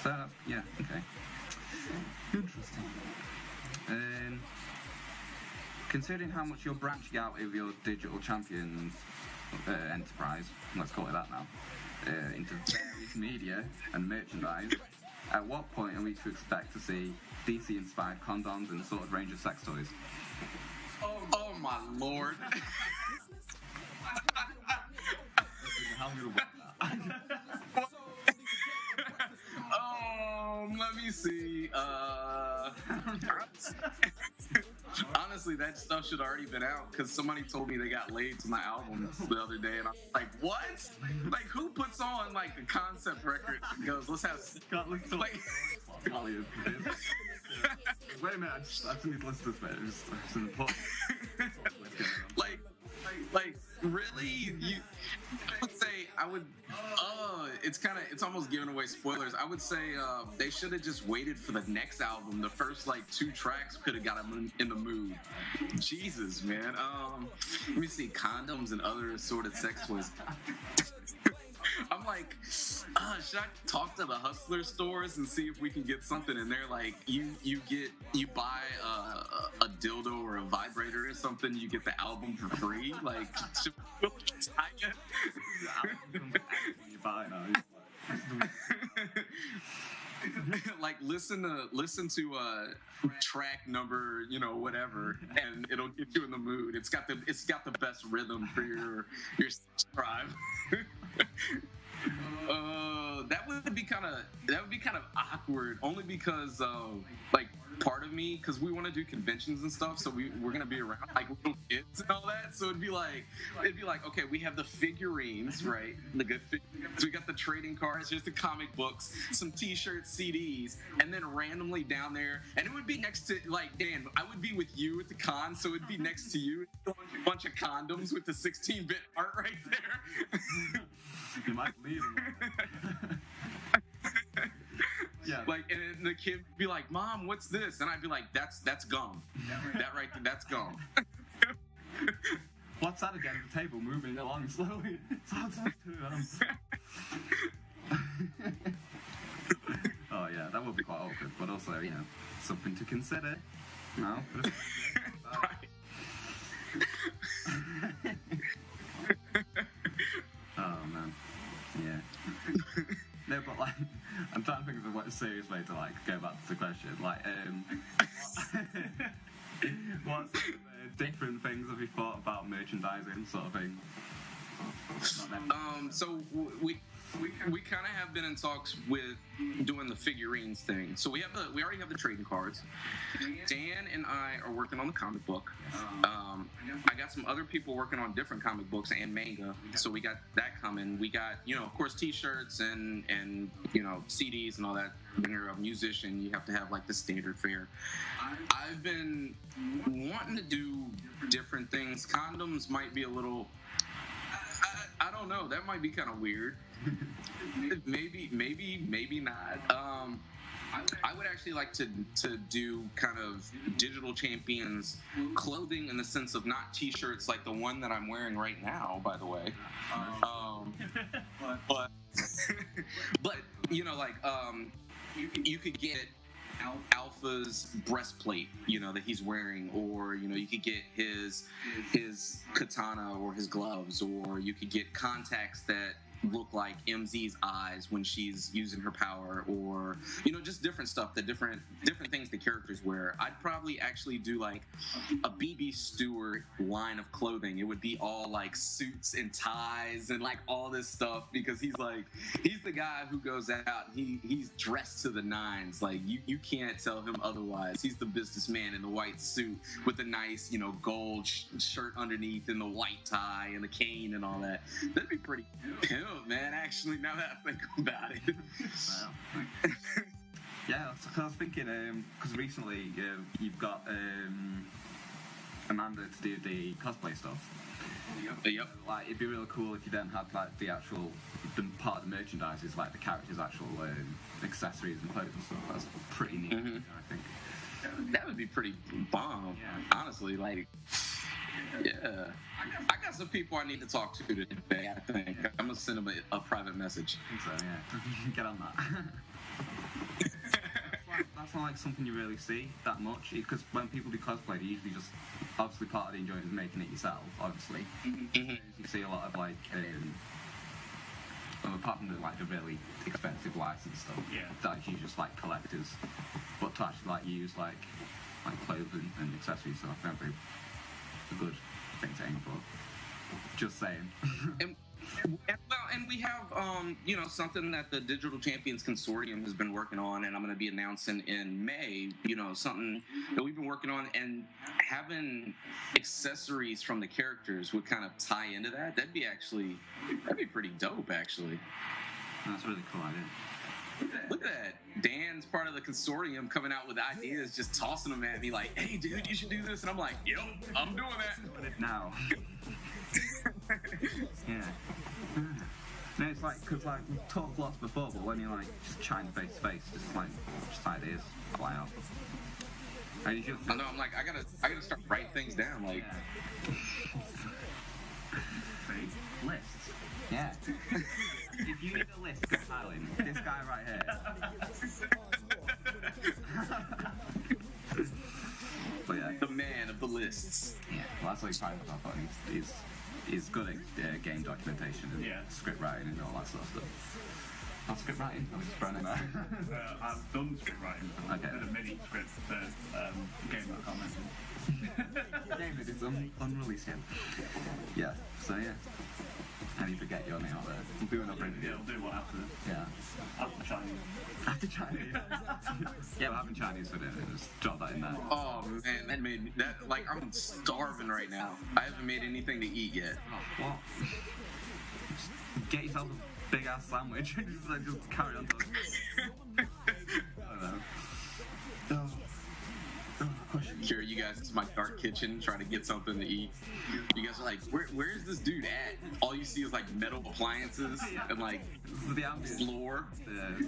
So, yeah, okay. Interesting. Um, considering how much you're branching out of your Digital Champions uh, enterprise, let's call it that now, uh, into various media and merchandise, at what point are we to expect to see D C-inspired condoms and a sort of range of sex toys? Oh, oh my lord. Oh, let me see. Uh, honestly, that stuff should already been out because somebody told me they got laid to my album the other day, and I'm like, what? Like, who puts on like a concept record and goes, let's have. Like, wait a minute, I just, I just need to listen to this, man. Like, like, really? You. I would say I would. Uh, it's kind of it's almost giving away spoilers. I would say uh, they should have just waited for the next album. The first like two tracks could have got them in, in the mood. Jesus, man. Um, let me see, condoms and other assorted sex toys. I'm like, uh, should I talk to the hustler stores and see if we can get something in there? Like, you you get you buy a, a, a dildo or a vibrator or something, you get the album for free. Like, should we like listen to listen to uh track number, you know, whatever, and it'll get you in the mood. It's got the it's got the best rhythm for your your tribe. Uh, that would be kind of that would be kind of awkward, only because uh, like part of me, because we want to do conventions and stuff, so we we're gonna be around like little kids and all that. So it'd be like it'd be like okay, we have the figurines, right? The good figurines. So we got the trading cards, here's the comic books, some T-shirts, C Ds, and then randomly down there, and it would be next to like Dan. I would be with you at the con, so it'd be next to you, a bunch of condoms with the sixteen bit art right there. You might leave him. Yeah. Like, and the kid would be like, Mom, what's this? And I'd be like, that's that's gum. That right there, that's gum. What's that again? The table moving along slowly. Oh, yeah, that would be quite awkward, but also, you know, something to consider. No? Right. No, but like, I'm trying to think of a serious way to like go back to the question. Like, um, what sort of uh, different things have you thought about merchandising, sort of thing? Um, so we we we kind of have been in talks with doing the figurines thing. So we have the we already have the trading cards. Dan and I are working on the comic book. Um, I got some other people working on different comic books and manga. So we got that coming. We got, you know, of course, T-shirts and and you know, C Ds and all that. When you're a musician, you have to have like the standard fare. I've been wanting to do different things. Condoms might be a little. I don't know. That might be kind of weird. maybe, maybe, maybe not. Um, I would actually like to to do kind of Digital Champions clothing in the sense of not T-shirts like the one that I'm wearing right now, by the way. Um, but but you know, like um, you could get Alpha's breastplate, you know, that he's wearing, or you know, you could get his his katana or his gloves, or you could get contacts that look like M Z's eyes when she's using her power, or you know, just different stuff, the different different things the characters wear. I'd probably actually do like a B B Stewart line of clothing. It would be all like suits and ties and like all this stuff, because he's like, he's the guy who goes out and he he's dressed to the nines. Like you you can't tell him otherwise. He's the businessman in the white suit with the nice, you know, gold sh shirt underneath and the white tie and the cane and all that. That'd be pretty cool. Oh, man, actually, now that I think about it. Wow. Yeah, so I was thinking, because um, recently uh, you've got um, Amanda to do the cosplay stuff. Yep. Yep. Like, it'd be really cool if you then had like the actual, the part of the merchandise is like the character's actual um, accessories and clothes and stuff. That's pretty neat, mm-hmm. you know, I think. That would be pretty bomb, yeah. honestly. Like. Yeah, I got some people I need to talk to today, I think. I'm going to send them a, a private message. So, yeah, get on that. that's, like, that's not like something you really see that much, because when people do cosplay, they usually just, obviously part of the enjoyment is making it yourself, obviously. Mm-hmm. You see a lot of like, um, well, apart from the, like, the really expensive license stuff, yeah. that you just like collectors, but to actually like use like, like clothing and accessories and stuff, everything. A good thing to aim for. Just saying. and, and, well, and we have, um, you know, something that the Digital Champions Consortium has been working on, and I'm going to be announcing in May. You know, something that we've been working on, and having accessories from the characters would kind of tie into that. That'd be actually, that'd be pretty dope, actually. That's really cool idea. Look at that. Dan's part of the consortium coming out with ideas, just tossing them at me like, hey, dude, you should do this. And I'm like, yo, I'm doing that. Now. Yeah. No, it's like, because like, we've talked lots before, but when you're like, just chatting face to face, just like, just ideas fly out. I know, I'm like, I gotta, I gotta start writing things down, like. Lists. Yeah. If you need a list, Alan, this guy right here. But yeah, the man of the lists. Yeah, well, that's what he's talking about. He's, he's good at uh, game documentation and yeah. script writing and all that sort of stuff. Not script writing? I was throwing it out. uh, I've done script writing. I've done okay. many scripts for um, game that I can't mention. David is un unreleased yet. Yeah, so yeah. I need to get your name out there. We'll do another interview. Yeah, we'll do one after this. Yeah. After Chinese. After Chinese. Yeah, we're having Chinese for dinner. Just drop that in there. Oh man, that made me, that, like, I'm starving right now. I haven't made anything to eat yet. Oh, what? Just get yourself a big ass sandwich and just, like, just carry on talking. I don't know. Oh. Sure, you guys, it's my dark kitchen trying to get something to eat. You guys are like, where, where is this dude at? All you see is like metal appliances and like the floor. Yeah.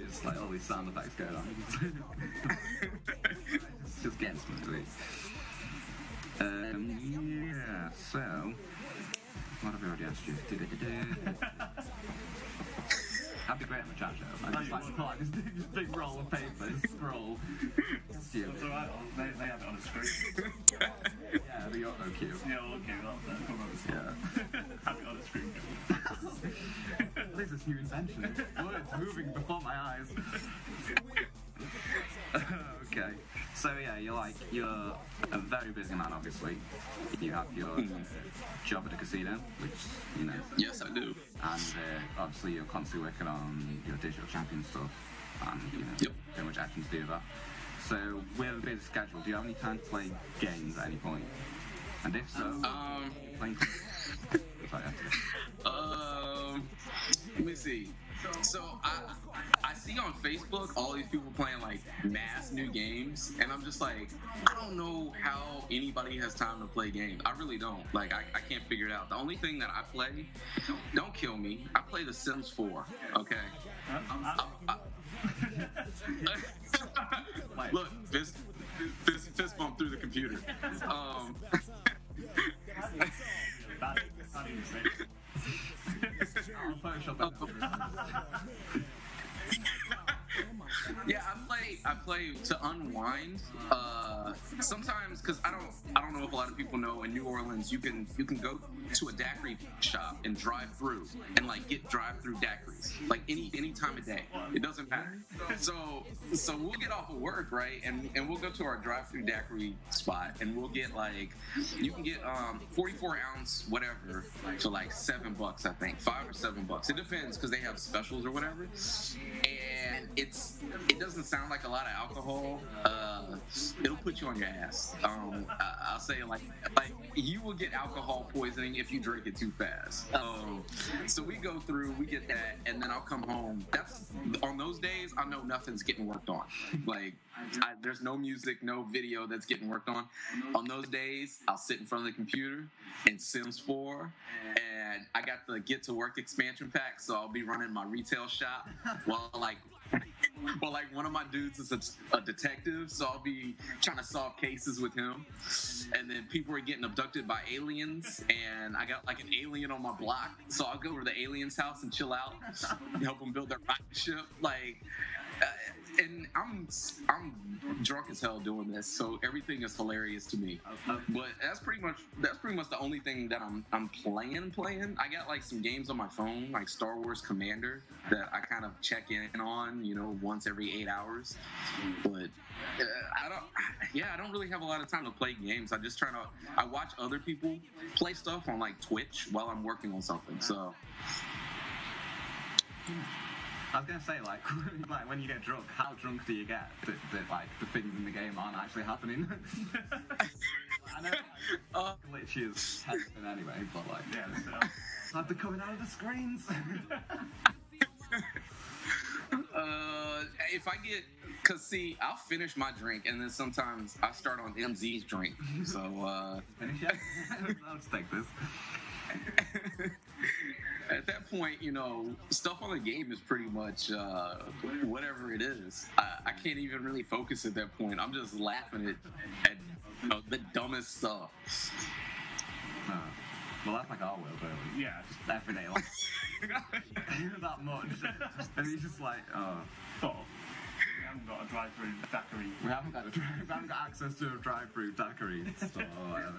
It's like all these sound effects going on. It's just getting stuff to eat. Um, yeah, so, what have I already asked you? That'd be great on the chat show. I just like to pull out this big roll of paper and scroll. Yeah. That's alright, they, they have it on the screen. Yeah, the auto cue. Yeah, auto cue, that's it. Yeah. Have it on the screen. This is this new sentence. Words moving before my eyes. Okay, so yeah, you're like, you're a very busy man, obviously. You have your mm. job at a casino, which, you know. Yes, I do. And uh, obviously you're constantly working on your digital champion stuff, and, you know, yep. so much action to do with that. So, with a bit of schedule, do you have any time to play games at any point? And if so, um, playing Um, let me see. So I I see on Facebook all these people playing like mass new games, and I'm just like, I don't know how anybody has time to play games. I really don't. Like I, I can't figure it out. The only thing that I play, don't kill me, I play The Sims four. Okay. I'm, I'm, I, I, look, fist, fist, fist bump through the computer. Um. Yeah, I play. I play to unwind. Uh, sometimes, because I don't. I don't know if a lot of people know. In New Orleans, you can you can go to a daiquiri shop and drive through and like get drive through daiquiris like any any time of day. It doesn't matter. So so we'll get off of work, right, and and we'll go to our drive through daiquiri spot and we'll get like you can get um forty-four ounce whatever for like seven bucks I think five or seven bucks. It depends because they have specials or whatever. And it's it doesn't sound like a lot of alcohol. Uh, it'll put you on your ass. Um, I, I'll say like like you will get alcohol poisoning if you drink it too fast. Um, so we go through, we get that, and then I'll come home. That's on those days I know nothing's getting worked on. Like I, there's no music, no video that's getting worked on. On those days I'll sit in front of the computer and Sims four, and I got the Get to Work expansion pack, so I'll be running my retail shop while like. Well, like one of my dudes is a, a detective, so I'll be trying to solve cases with him. And then people are getting abducted by aliens, and I got like an alien on my block, so I'll go over to the alien's house and chill out, and help them build their rocket ship. Like, uh, and I'm I'm drunk as hell doing this, so everything is hilarious to me. But that's pretty much that's pretty much the only thing that I'm I'm playing playing. I got like some games on my phone, like Star Wars Commander, that I kind of check in on, you know, once every eight hours. But uh, I don't, yeah, I don't really have a lot of time to play games. I just try to, I watch other people play stuff on like Twitch while I'm working on something. So. I was gonna say, like, like when you get drunk, how drunk do you get that, that like the things in the game aren't actually happening? I know, like, glitches happen anyway, but like, yeah, so. Like they're coming out of the screens. Uh, if I get, cause see, I'll finish my drink, and then sometimes I start on M Z's drink. So uh, finish it. I'll just take this. At that point, you know, stuff on the game is pretty much uh, whatever it is. I, I can't even really focus at that point. I'm just laughing at, at you know, the dumbest stuff. Uh, well, that's like our world, really. Yeah, just everyday life. That much, and he's just like, oh, oh, we haven't got a drive-through daiquiri. We haven't got a drive. We haven't got access to a drive-through daiquiri store.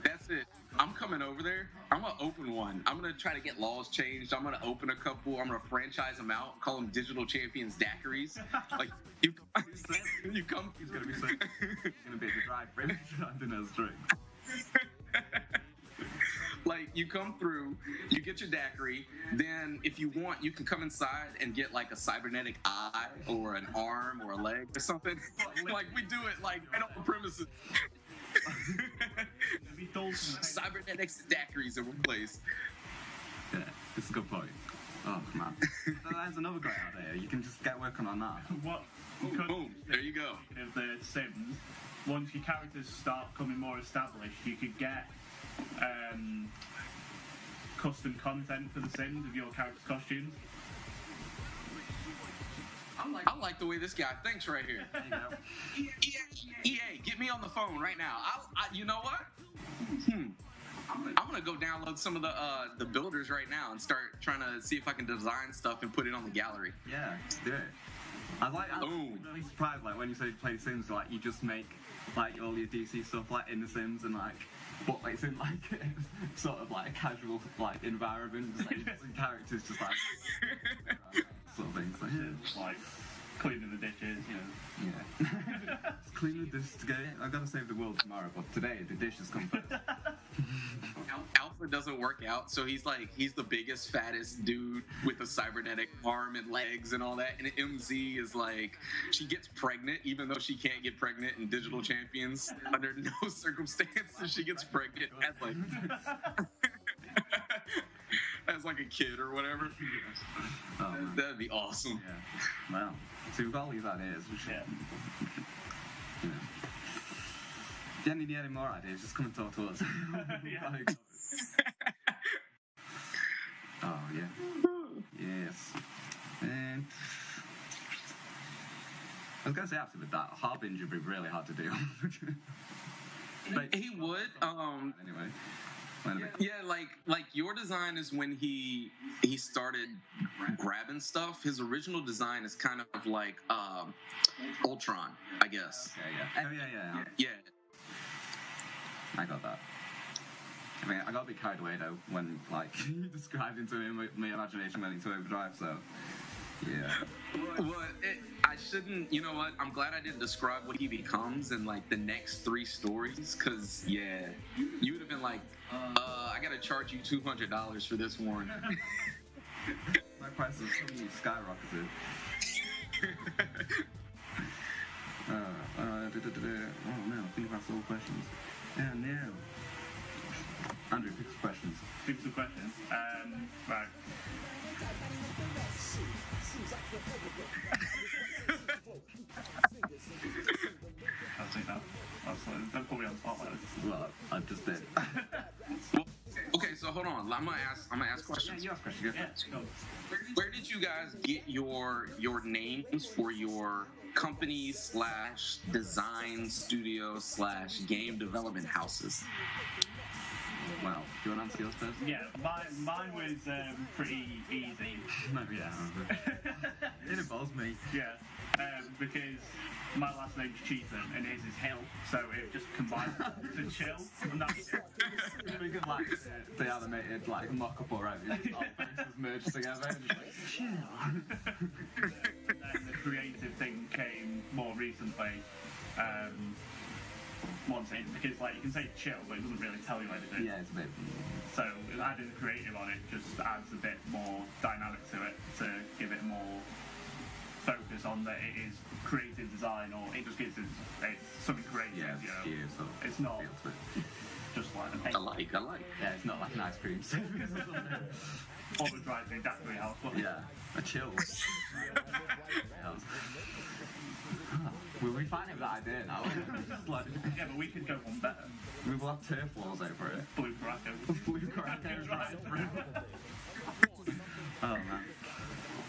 That's it. I'm coming over there. I'm gonna open one. I'm gonna try to get laws changed. I'm gonna open a couple. I'm gonna franchise them out. Call them Digital Champions Daiquiris. Like you, you come. He's gonna be so. It's gonna be the drive-through dinner's drink. Like, you come through, you get your daiquiri, then if you want, you can come inside and get, like, a cybernetic eye or an arm or a leg or something. Like, we do it, like, right on the premises. Cybernetics and daiquiris in one place. Yeah, it's a good point. Oh, man. That's another great idea. You can just get working on that. What? Boom, boom. There you go. Of the Sims, once your characters start becoming more established, you could get... Um, custom content for The Sims of your character's costumes. I like, I like the way this guy thinks right here. You know. E A, E A, get me on the phone right now. I, I, you know what? Hmm. I'm gonna go download some of the uh, the builders right now and start trying to see if I can design stuff and put it on the gallery. Yeah, do it. I was like, I was really surprised like when you said you play Sims, like you just make like all your D C stuff like in The Sims and like, but like it's in like sort of like a casual like environment, just, like some characters just like sort of things like, yeah, like cleaning the dishes, you know. Yeah. Just cleaning the dishes today. I've got to save the world tomorrow, but today the dishes come first. Alpha doesn't work out, so he's like he's the biggest, fattest dude with a cybernetic arm and legs and all that. And M Z is like, she gets pregnant, even though she can't get pregnant in Digital Champions under no circumstances. She gets pregnant as like as like a kid or whatever. Um, That'd be awesome. Yeah. Wow. So we've got all these ideas. We should, yeah. yeah. If you need any more ideas, just come and talk to us. Oh, yeah. Yes. And I was going to say, after that, Harbinger would be really hard to deal with. He would. Um, anyway. Yeah, yeah, like like your design is when he he started grabbing stuff. His original design is kind of like um, Ultron, I guess. Okay, yeah. Oh, yeah, yeah. Yeah. yeah. I got that. I mean, I got a bit carried away though when like you described into me, my imagination went into overdrive. So, yeah. Well, it, I shouldn't. You know what? I'm glad I didn't describe what he becomes in like the next three stories, because yeah, you would have been like, uh, I gotta charge you two hundred dollars for this one. My price is suddenly skyrocketed. uh, uh, da, da, da, da. Oh no! I think that's all questions. Oh no. Andrew, pick some questions. Pick some questions. Um, right. I'll take that. Don't put me on the spotlight. Well, I just did. Okay, so hold on. I'm gonna ask. I'm gonna ask questions. Yeah, you ask questions. Yeah, let's go. Where did you guys get your your names for your company slash design studio slash game development houses? Wow, do you want to answer yours first? Yeah, my, mine was um, pretty easy. Maybe that. It involves me. Yeah, um, because my last name's Cheatham and his is Hill, so it just combines to Chill, and that's it. We could like the animated like mock-up already. All faces merged together and just like Chill. And the creative thing came more recently. Um, One thing, because like you can say Chill, but it doesn't really tell you anything. Yeah, it's a bit. So adding the creative on it just adds a bit more dynamic to it to give it more focus on that it is creative design, or it just gives it it's something creative. Yeah, you know? Yeah, so it's not it. Just like a I like, I like. Yeah, it's not like an ice cream service. Or the drive thing, that's really helpful. Yeah, a Chill. We're refining that idea now. Like, yeah, but we could go one better. We will have turf walls over it. Blue Cracker. Blue Cracker drive through. Oh man.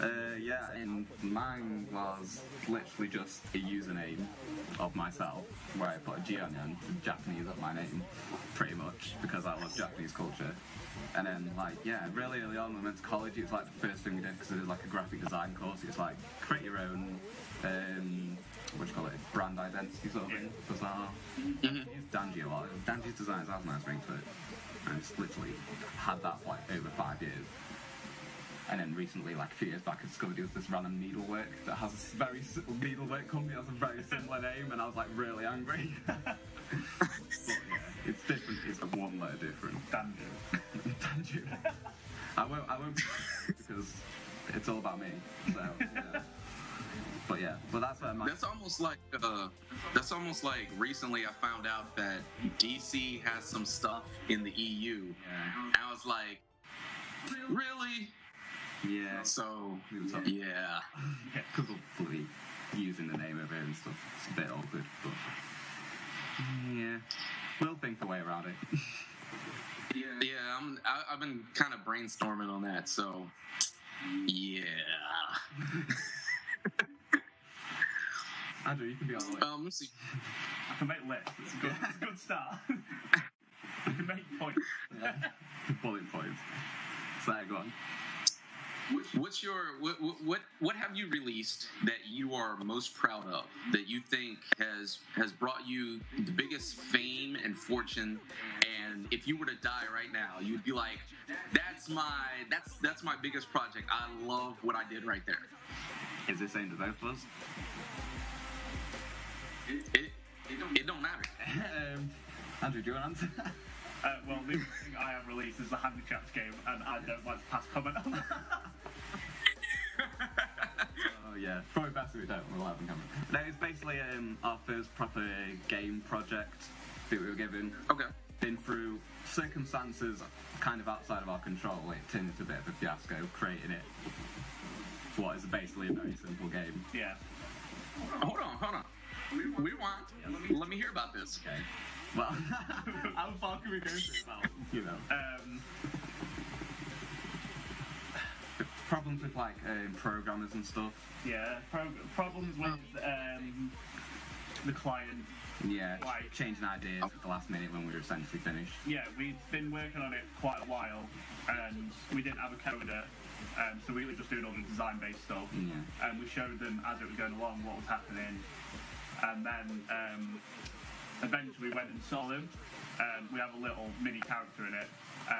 Uh, yeah, and mine was literally just a username of myself, where I put a G on the end, Japanese at my name, pretty much, because I love Japanese culture. And then, like, yeah, really early on when we went to college, it was like the first thing we did, because it was like a graphic design course. It was like, create your own, um, what do you call it, brand identity sort of thing. Bizarre. Mm-hmm. I used Danji a lot. Danji's Designs, that was a nice ring to it. And I just literally had that for like over five years. And then recently, like a few years back, I discovered it was this random needlework that has a very needlework company that has a very similar name, and I was like really angry. But yeah, it's different. It's like one letter different. Danju. Danju. I won't. I won't because it's all about me. So. Yeah. But yeah, but that's where my... That's almost like, uh, that's almost like recently I found out that D C has some stuff in the E U. Yeah. And I was like, really? Yeah. So, yeah. Because yeah. Of bloody using the name of it and stuff. It's a bit awkward, but... Yeah. We'll think the way around it. Yeah, yeah. I'm, I, I've been kind of brainstorming on that, so... Yeah. Andrew, you can be on the list. Um, let's see. I can make lists. It's a good, it's a good start. I can make points. Yeah. Bullet points. So, go on. What's your what, what what have you released that you are most proud of, that you think has has brought you the biggest fame and fortune, and if you were to die right now, you'd be like, that's my that's that's my biggest project. I love what I did right there. Is this saying the vote first? It it, it, don't, it don't matter. um, Andrew, do you want to answer? Uh, well, the only thing I have released is the Handicapped game, and I don't like to pass comment on that. Oh, uh, yeah. Probably best if we don't, we'll have in comment. No, it's basically um, our first proper game project that we were given. Okay. Been through circumstances kind of outside of our control, it turned into a bit of a fiasco, creating it for what is basically a very simple game. Yeah. Hold on, hold on. We want, we want yeah, let, me, let me hear about this. Okay. Well, how far can we go through it? Well, you know. Um, problems with, like, um, programmers and stuff. Yeah, pro problems with um, the client. Yeah, like, changing ideas at the last minute when we were essentially finished. Yeah, we've been working on it for quite a while, and we didn't have a coder, um, so we were just doing all the design-based stuff. Yeah. And we showed them, as it was going along, what was happening, and then... Um, Eventually we went and saw him. Um, we have a little mini character in it,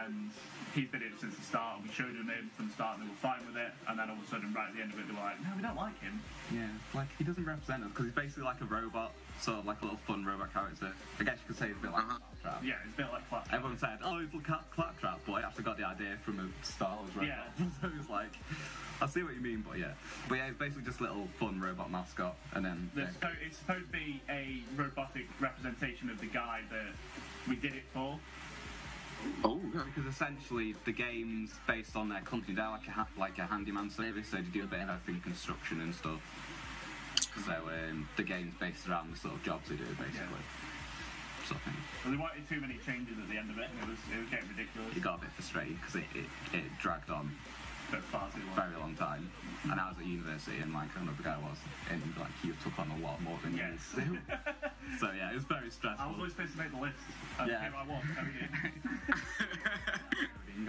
and he's been in since the start. We showed him in from the start, and they were fine with it. And then all of a sudden, right at the end of it, they were like, "No, we don't like him." Yeah, like he doesn't represent us because he's basically like a robot, sort of like a little fun robot character. I guess you could say he's a bit like Claptrap. Yeah, it's a bit like Claptrap. Everyone said, "Oh, he's like Claptrap," but I actually got the idea from a Star Wars robot. Yeah. So it was like, I see what you mean, but yeah, but yeah, it's basically just a little fun robot mascot, and then yeah. suppo it's supposed to be a robotic representation of the guy that we did it for. Oh, because essentially the game's based on their company. They're like a ha like a handyman service, so they do a bit of everything, construction and stuff. So um, the game's based around the sort of jobs they do, basically. Yeah. Sort of thing. Well, they wanted too many changes at the end of it, and it was it was getting ridiculous. It got a bit frustrating because it, it it dragged on. For far too long. Very long time. And I was at university, and like another guy was, and like you took on a lot more than yes. you used to. So yeah, it was very stressful. I was always supposed to make the list. And yeah. Here I was.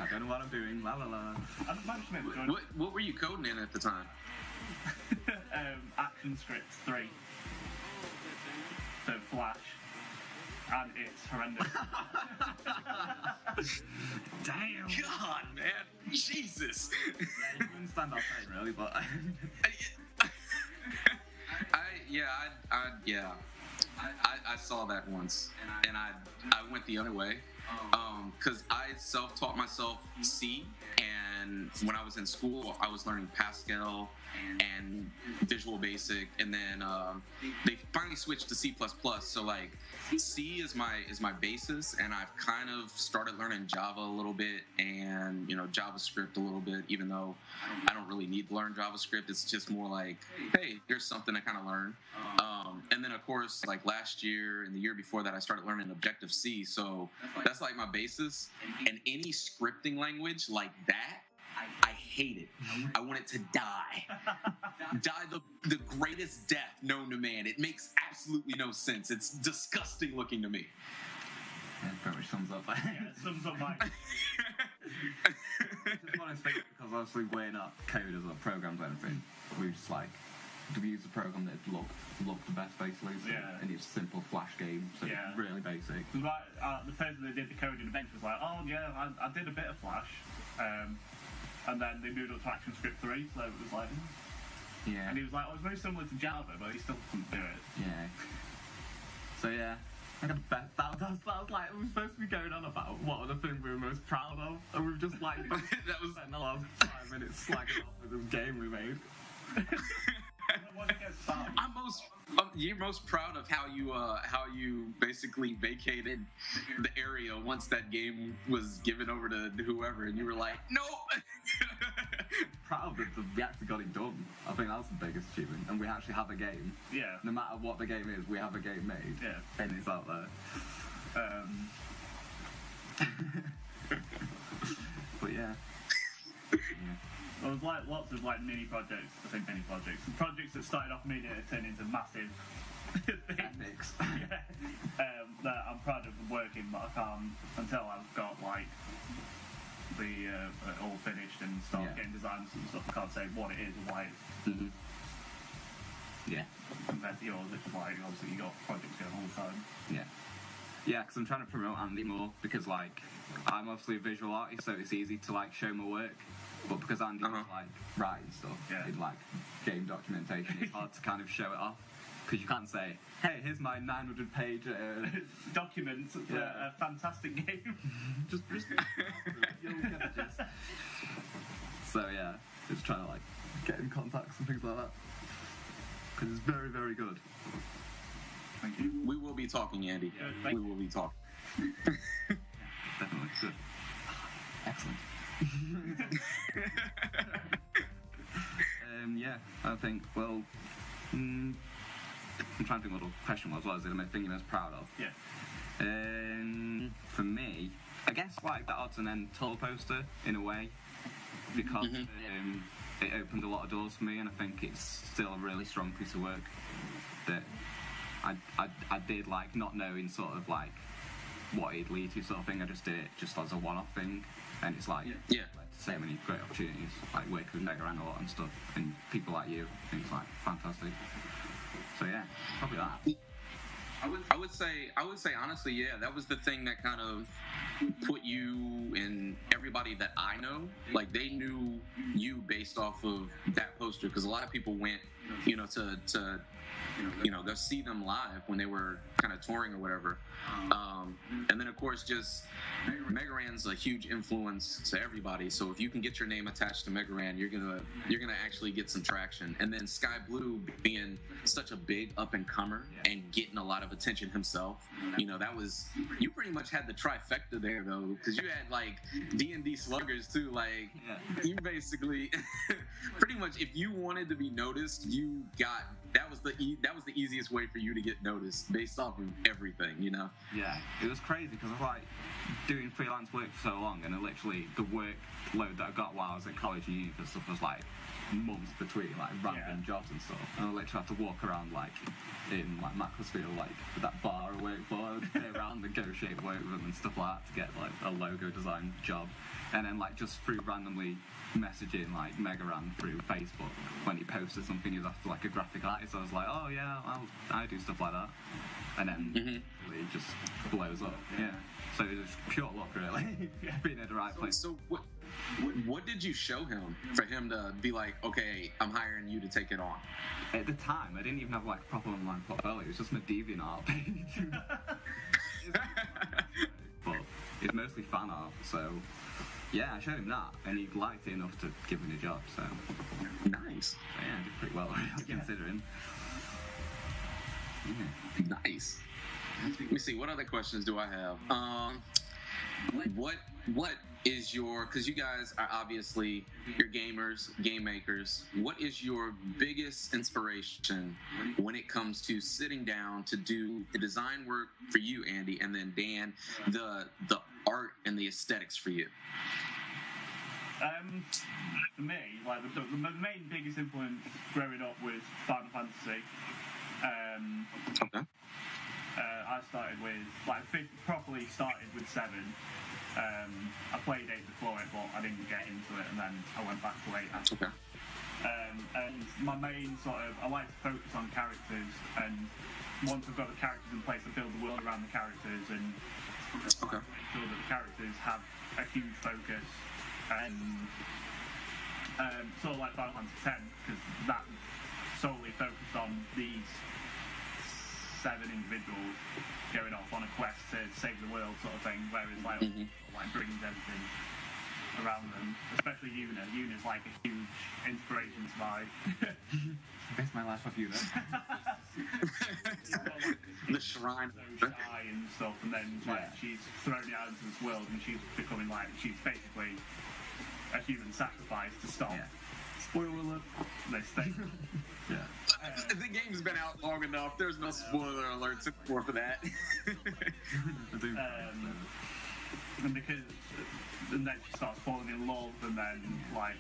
I don't know what I'm doing. La la la. What, what, what were you coding in at the time? um, Action Scripts three. So Flash. And it's horrendous. Damn. God, man. Jesus. Yeah, you wouldn't stand up there, really, but... I, yeah, I, I, yeah. I, I, I saw that once, and I, I went the other way. Um, because I self-taught myself C, and when I was in school, I was learning Pascal and Visual Basic, and then um, they finally switched to C plus plus. So like, C is my is my basis, and I've kind of started learning Java a little bit, and you know JavaScript a little bit, even though I don't really need to learn JavaScript. It's just more like, hey, here's something I kind of learn. Um, and then of course, like last year and the year before that, I started learning Objective C. So that's That's like my basis, and any scripting language like that, I hate it. I want it to die. Die the, the greatest death known to man. It makes absolutely no sense. It's disgusting looking to me. Yeah, that pretty much sums up. Yeah, it sums up my... Just want to speak because obviously we're not coders or programs or anything. We just like... We use a program that looked looked the best, basically, so, yeah. And it's a simple Flash game, so yeah. It's really basic. Like, uh, the person that did the coding event was like, oh yeah, I, I did a bit of Flash, um, and then they moved up to Action Script three, so it was like, yeah. And he was like, oh, it's very similar to Java, but he still couldn't do it. Yeah. So yeah. I got the best. That, that, that was like, we were supposed to be going on about what are the things we were most proud of, and we were just like, that was like the last five minutes slagging off with this game we made. I'm most, um, you're most proud of how you, uh, how you basically vacated the area once that game was given over to whoever, and you were like, no. Proud that we actually got it done. I think that's the biggest achievement, and we actually have a game. Yeah. No matter what the game is, we have a game made. Yeah. And it's out there. Um. But yeah. Yeah. Well, there's like lots of like mini projects. I think mini projects, projects that started off immediately turned into massive things. Yeah. Um, that I'm proud of working, but I can't until I've got like basically uh, all finished and start yeah. getting designs and stuff. I can't say what it is or why it is. Mm-hmm. Yeah. Compared to yours, which is why obviously you got projects going all the time. Yeah. Yeah, because I'm trying to promote Andy more, because like I'm obviously a visual artist, so it's easy to like show my work. But because Andy uh-huh. was like writing stuff, yeah. in like game documentation, it's hard to kind of show it off. Because you can't say, hey, here's my nine hundred page uh, document for yeah. a fantastic game. just, just, you'll get the gist. So yeah, just trying to like get in contacts and things like that. Because it's very, very good. Thank you. We will be talking, Andy. Yeah, we you. will be talking. Yeah, definitely. Good. Excellent. um, yeah, I think, well... Mm, I'm trying to think what the question was. What was it? I'm thinking I was proud of. Yeah. Um, for me, I guess like that odds and end Tull poster in a way, because mm-hmm. um, it opened a lot of doors for me, and I think it's still a really strong piece of work that I I, I did like not knowing sort of like what it'd lead to sort of thing. I just did it just as a one-off thing, and it's like yeah, yeah. Like, so many great opportunities, like working with Mega Ran a lot and stuff, and people like you. I think it's like fantastic. So yeah, probably that. I would, I would say, I would say honestly, yeah, that was the thing that kind of put you in everybody that I know. Like they knew you based off of that poster, because a lot of people went, you know, to to, you know, go see them live when they were kind of touring or whatever. Um, and then of course, just Mega Ran's a huge influence to everybody. So if you can get your name attached to Mega Ran, you're gonna you're gonna actually get some traction. And then Sky Blue being such a big up and comer and getting a lot of Of attention himself, you know, that was, you pretty much had the trifecta there though, because you had like D and D Sluggers too, like yeah. you basically pretty much, if you wanted to be noticed, you got, that was the e that was the easiest way for you to get noticed based off of everything, you know. Yeah, it was crazy because I was like doing freelance work for so long, and I literally the workload that I got while I was at college and uni and stuff was like months between like random yeah. jobs and stuff, and I literally had to walk around like in like Macclesfield, like with that bar I work for, I stay around and negotiate work with them and stuff like that to get like a logo design job, and then like just through randomly messaging like Mega Ran through Facebook when he posted something, he was after like a graphic artist, so I was like, oh yeah, I'll, I do stuff like that, and then mm-hmm. it just blows up. Yeah, yeah. So it was pure luck really. yeah. Being at the right so, place. So what, what what did you show him for him to be like, okay, I'm hiring you to take it on? At the time I didn't even have like a proper online portfolio, it was just my DeviantArt page. But it's mostly fan art, so yeah, I showed him that, and he liked it enough to give me a job, so... Nice. So yeah, I did pretty well, yeah. considering. Yeah. Nice. Let me see, what other questions do I have? Um, what, what is your... Because you guys are obviously, you're gamers, game makers. What is your biggest inspiration when it comes to sitting down to do the design work for you, Andy, and then Dan, the the... art and the aesthetics for you? Um, for me, like the, the main biggest influence growing up was Final Fantasy. Um, okay. uh, I started with like properly started with seven. Um, I played eight before it, but I didn't get into it, and then I went back to eight after. Okay. Um, and my main sort of, I like to focus on characters, and once I've got the characters in place, I build the world around the characters and. Okay. Make sure that the characters have a huge focus, and um, sort of like Final Fantasy ten, because that solely focused on these seven individuals going off on a quest to save the world, sort of thing. Whereas like, mm-hmm. like brings everything around them, especially Yuna. Yuna's like a huge inspiration to my. Best my life of Yuna. The shrine, so shy and stuff, and then like yeah. she's thrown out into this world, and she's becoming like she's basically a human sacrifice to stop. Yeah. Spoiler this thing. yeah. Uh, the game's been out long enough. There's no spoiler uh, alerts for for that. um, and because, and then she starts falling in love, and then like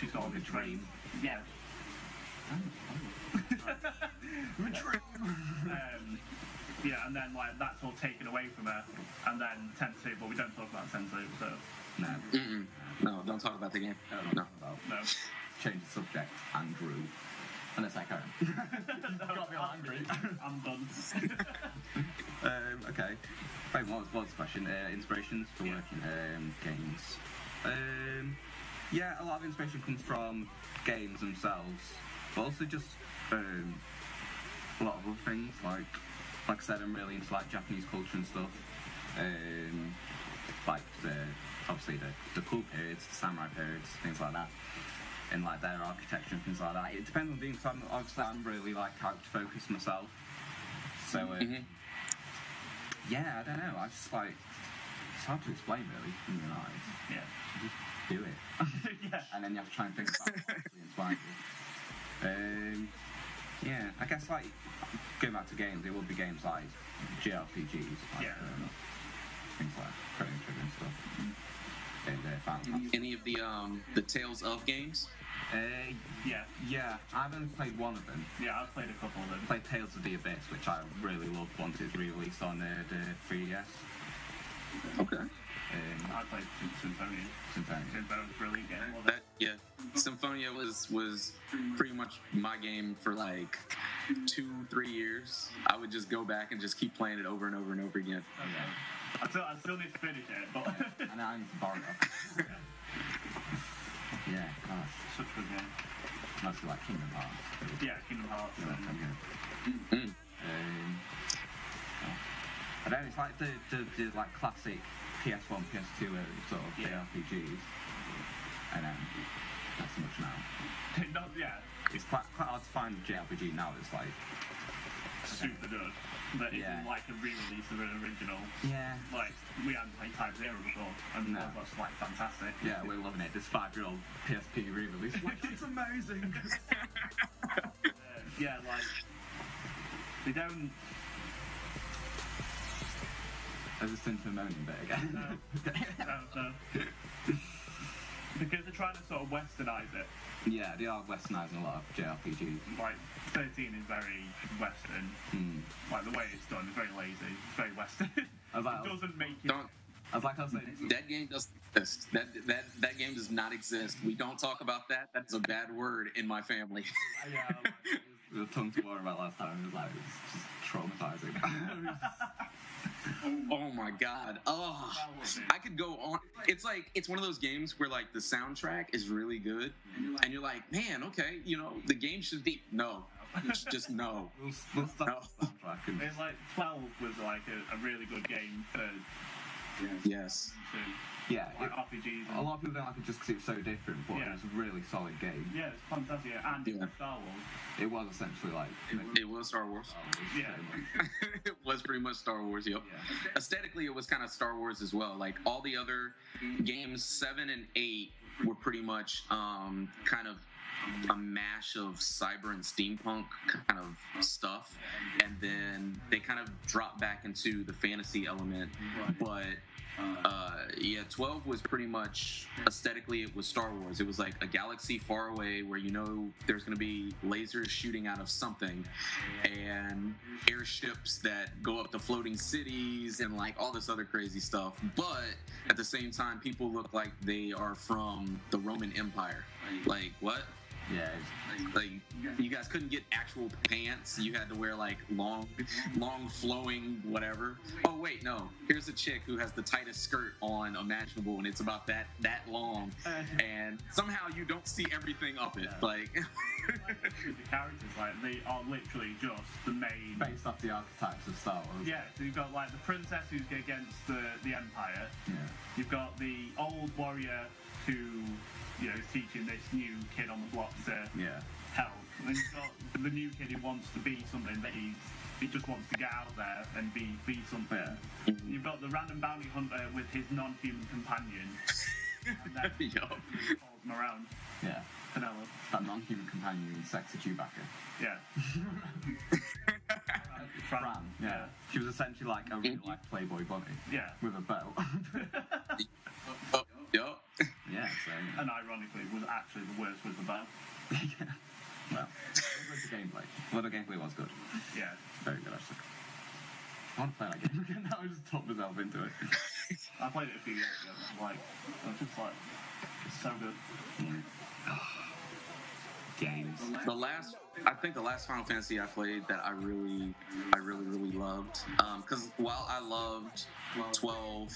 she's got a dream. Yeah. um, yeah, and then like that's all taken away from her, and then Tensu, but we don't talk about Tensu, so No. Mm-mm. No, don't talk about the game. No, no. no. no. Change the subject, Andrew. Unless I can. No, got me all angry. I'm done. um, okay. What was Vlog's question? Uh, inspirations for yeah. working um, games. Um, yeah, a lot of inspiration comes from games themselves, but also just um, a lot of other things. Like, like I said, I'm really into like Japanese culture and stuff. Um, like the, obviously the the cool periods, the samurai periods, things like that. And like their architecture and things like that. It depends on the because I'm obviously I'm really like character focused myself. So uh, mm-hmm. yeah, I don't know. I just like it's hard to explain really. In your eyes. Yeah, you just do it. yeah, and then you have to try and think about what actually inspired you. Um, yeah, I guess like going back to games, there will be games like J R P Gs, like, yeah, um, things like Chrono Trigger and stuff. Mm-hmm. Any, any of the um the Tales of games? Uh, yeah, yeah. I've only played one of them. Yeah, I've played a couple of them. I played Tales of the Abyss, which I really loved once it's re-released on uh, the three D S. Okay. Um, I played Symphonia. Symphonia. Symphonia was brilliant game. Well, that, yeah, Symphonia was was pretty much my game for like two, three years. I would just go back and just keep playing it over and over and over again. Okay. I still, I still need to finish it, but... yeah, and I need to borrow it. Yeah, gosh. Such a good game. Mostly like Kingdom Hearts. Yeah, Kingdom Hearts. Yeah, and... good. Mm-hmm. um, oh. I don't know, it's like the, the, the like classic P S one, P S two sort of yeah. J R P Gs. And um, not so much now. not, yeah. It's quite, quite hard to find a J R P G now, it's like... super good, but yeah. isn't like a re-release of an original. Yeah. Like, we hadn't played Type Zero before, and no. that's like fantastic. Yeah, we're loving it. This five-year-old P S P re-release, like, it's amazing. uh, yeah, like they don't. There's a sense of moaning bit again. No, no, no. Because they're trying to sort of westernize it. Yeah, they are westernising a lot of J R P Gs. Like, thirteen is very Western. Mm. Like, the way it's done is very lazy. It's very Western. It doesn't make you... I was like, I was saying... That game doesn't exist. That, that, that game does not exist. We don't talk about that. That's a bad word in my family. Yeah, like, there was a tongue to war about last time. It was like, it's just traumatising. Oh my god. Oh, I could go on. It's like, it's one of those games where like the soundtrack is really good and you're like, man, okay, you know, the game should be, no, it's just no. We'll, we'll stop no. The soundtrack. It's like twelve was like a, a really good game for, yeah, yes. So, yeah. Like it, R P Gs. And... a lot of people don't like it just because it's so different, but yeah. It was a really solid game. Yeah, it's fantastic. And yeah. Star Wars. It was essentially like... It, it, it was Star Wars. Star Wars yeah. It was pretty much Star Wars, yep. Yeah. Aesthetically, it was kind of Star Wars as well. Like, all the other games, seven and eight, were pretty much um, kind of a mash of cyber and steampunk kind of stuff, and then they kind of drop back into the fantasy element. But uh, yeah, twelve was pretty much aesthetically it was Star Wars. It was like a galaxy far away where you know there's going to be lasers shooting out of something, and airships that go up to floating cities, and like all this other crazy stuff. But at the same time, people look like they are from the Roman Empire. Like what? Yeah, like you guys couldn't get actual pants. You had to wear like long, long flowing whatever. Oh wait, no. Here's a chick who has the tightest skirt on imaginable, and it's about that that long. And somehow you don't see everything up it. Like the characters, like they are literally just the main based off the archetypes of Star Wars. Yeah, so you've got like the princess who's against the the Empire. Yeah. You've got the old warrior who. You know, is teaching this new kid on the block to yeah. help. And then you've got the new kid who wants to be something that he's, he just wants to get out there and be, be something. Yeah. You've got the random bounty hunter with his non-human companion. And then he calls him around. Yeah. Penelope. That non-human companion is sexy Chewbacca. Yeah. Fran. Fran. Yeah. yeah. She was essentially like a real-life Playboy bunny. Yeah. With a belt. oh, oh. Yeah, so, yeah. And ironically, was actually the worst with the bat. yeah. Well, it was the gameplay. Well, the gameplay was good. Yeah. Very good, actually. I want to play that game again. Now I just talked myself into it. I played it a few years ago, and like, I was just like, it's so good. Games. The last, I think the last Final Fantasy I played that I really, I really, really loved, because um, while I loved twelve,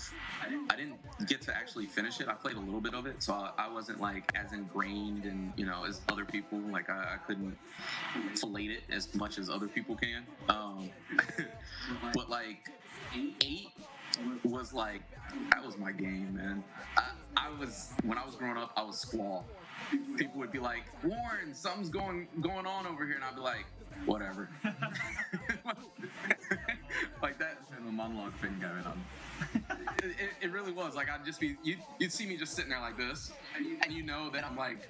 I didn't get to actually finish it. I played a little bit of it, so I, I wasn't like as ingrained and, you know, as other people. Like I, I couldn't fillet it as much as other people can. Um, but like eight was like, that was my game, man. I, I was, when I was growing up, I was Squall. People would be like, Warren, something's going going on over here, and I'd be like, whatever. Like that a monologue thing going on. it, it, it really was like, I'd just be, you'd, you'd see me just sitting there like this, and you, and you know that I'm like,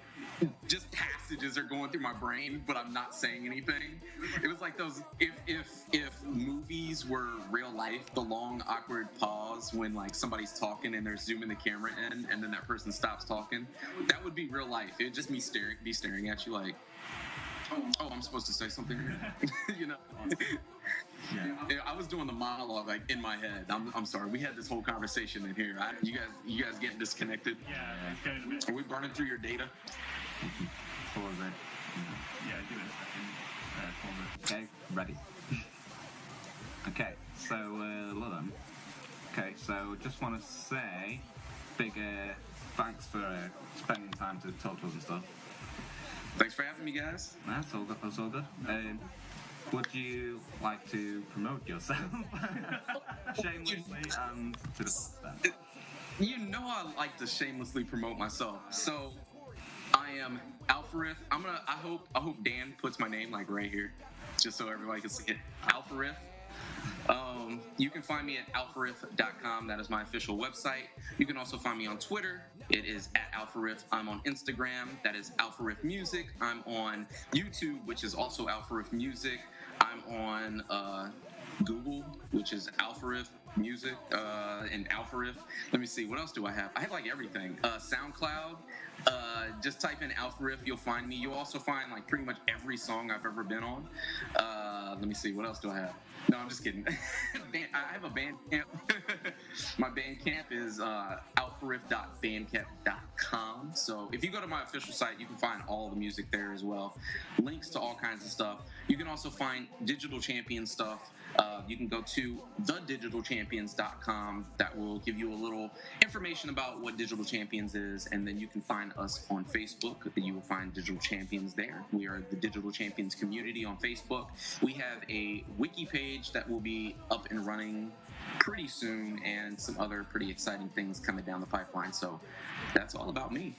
just passages are going through my brain, but I'm not saying anything. It was like those, if if if movies were real life, the long awkward pause when like somebody's talking and they're zooming the camera in and then that person stops talking, that would be real life. It would just be staring be staring at you like, oh, I'm supposed to say something. You know. Yeah. I was doing the monologue like in my head. I'm, I'm sorry. We had this whole conversation in here. I, you guys, you guys getting disconnected? Yeah. It's going to be. Are we burning through your data? Pause it. Yeah, give it a second. Uh, okay, ready. Okay, so uh, Lilum. Okay, so just want to say, big uh, thanks for uh, spending time to talk to us and stuff. Thanks for having me, guys. That's all good. That's all good. Um, Would you like to promote yourself? Shamelessly and to the extent. You know I like to shamelessly promote myself. So I am Alpha Riff. I'm gonna I hope I hope Dan puts my name like right here, just so everybody can see it. Alpha Riff. Um, you can find me at alpha riff dot com. That is my official website. You can also find me on Twitter. It is at alphariff. I'm on Instagram. That is alphariff music. I'm on YouTube, which is also alphariff music. I'm on uh, Google, which is alphariff music uh, and alphariff. Let me see. What else do I have? I have like everything. Uh, SoundCloud. Uh, just type in Alpha Riff, you'll find me. You'll also find like pretty much every song I've ever been on. Uh, let me see, what else do I have? No, I'm just kidding. Band, I have a band camp. My band camp is uh, alphariff dot bandcamp dot com. So if you go to my official site, you can find all the music there as well. Links to all kinds of stuff. You can also find Digital Champion stuff. Uh, you can go to the digital champions dot com. That will give you a little information about what Digital Champions is, and then you can find us on Facebook. You will find Digital Champions there. We are the Digital Champions community on Facebook. We have a wiki page that will be up and running pretty soon, and some other pretty exciting things coming down the pipeline. So that's all about me.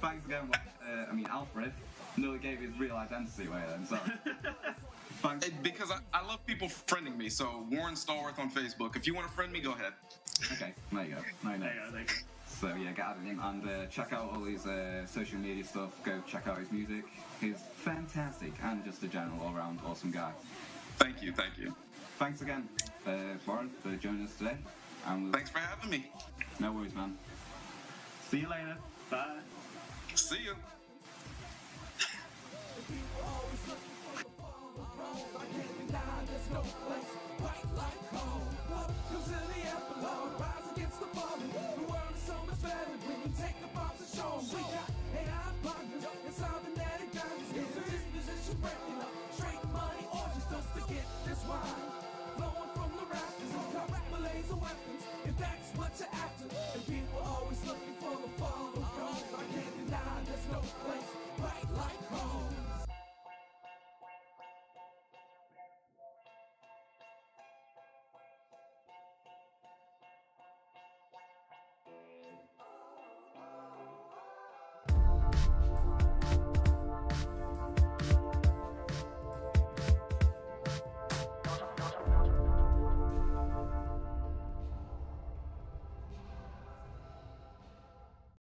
Thanks again. Uh, I mean, Alfred nearly gave his real identity away then, so. Thanks. Because I, I love people friending me, so Warren Stallworth on Facebook. If you want to friend me, go ahead. Okay, there you go. No, no. There you go, there you go. So yeah, get at him and uh, check out all his uh, social media stuff. Go check out his music. He's fantastic and just a general all-round awesome guy. Thank you, thank you. Thanks again, uh, Warren, for joining us today. And we'll... Thanks for having me. No worries, man. See you later. Bye. See you.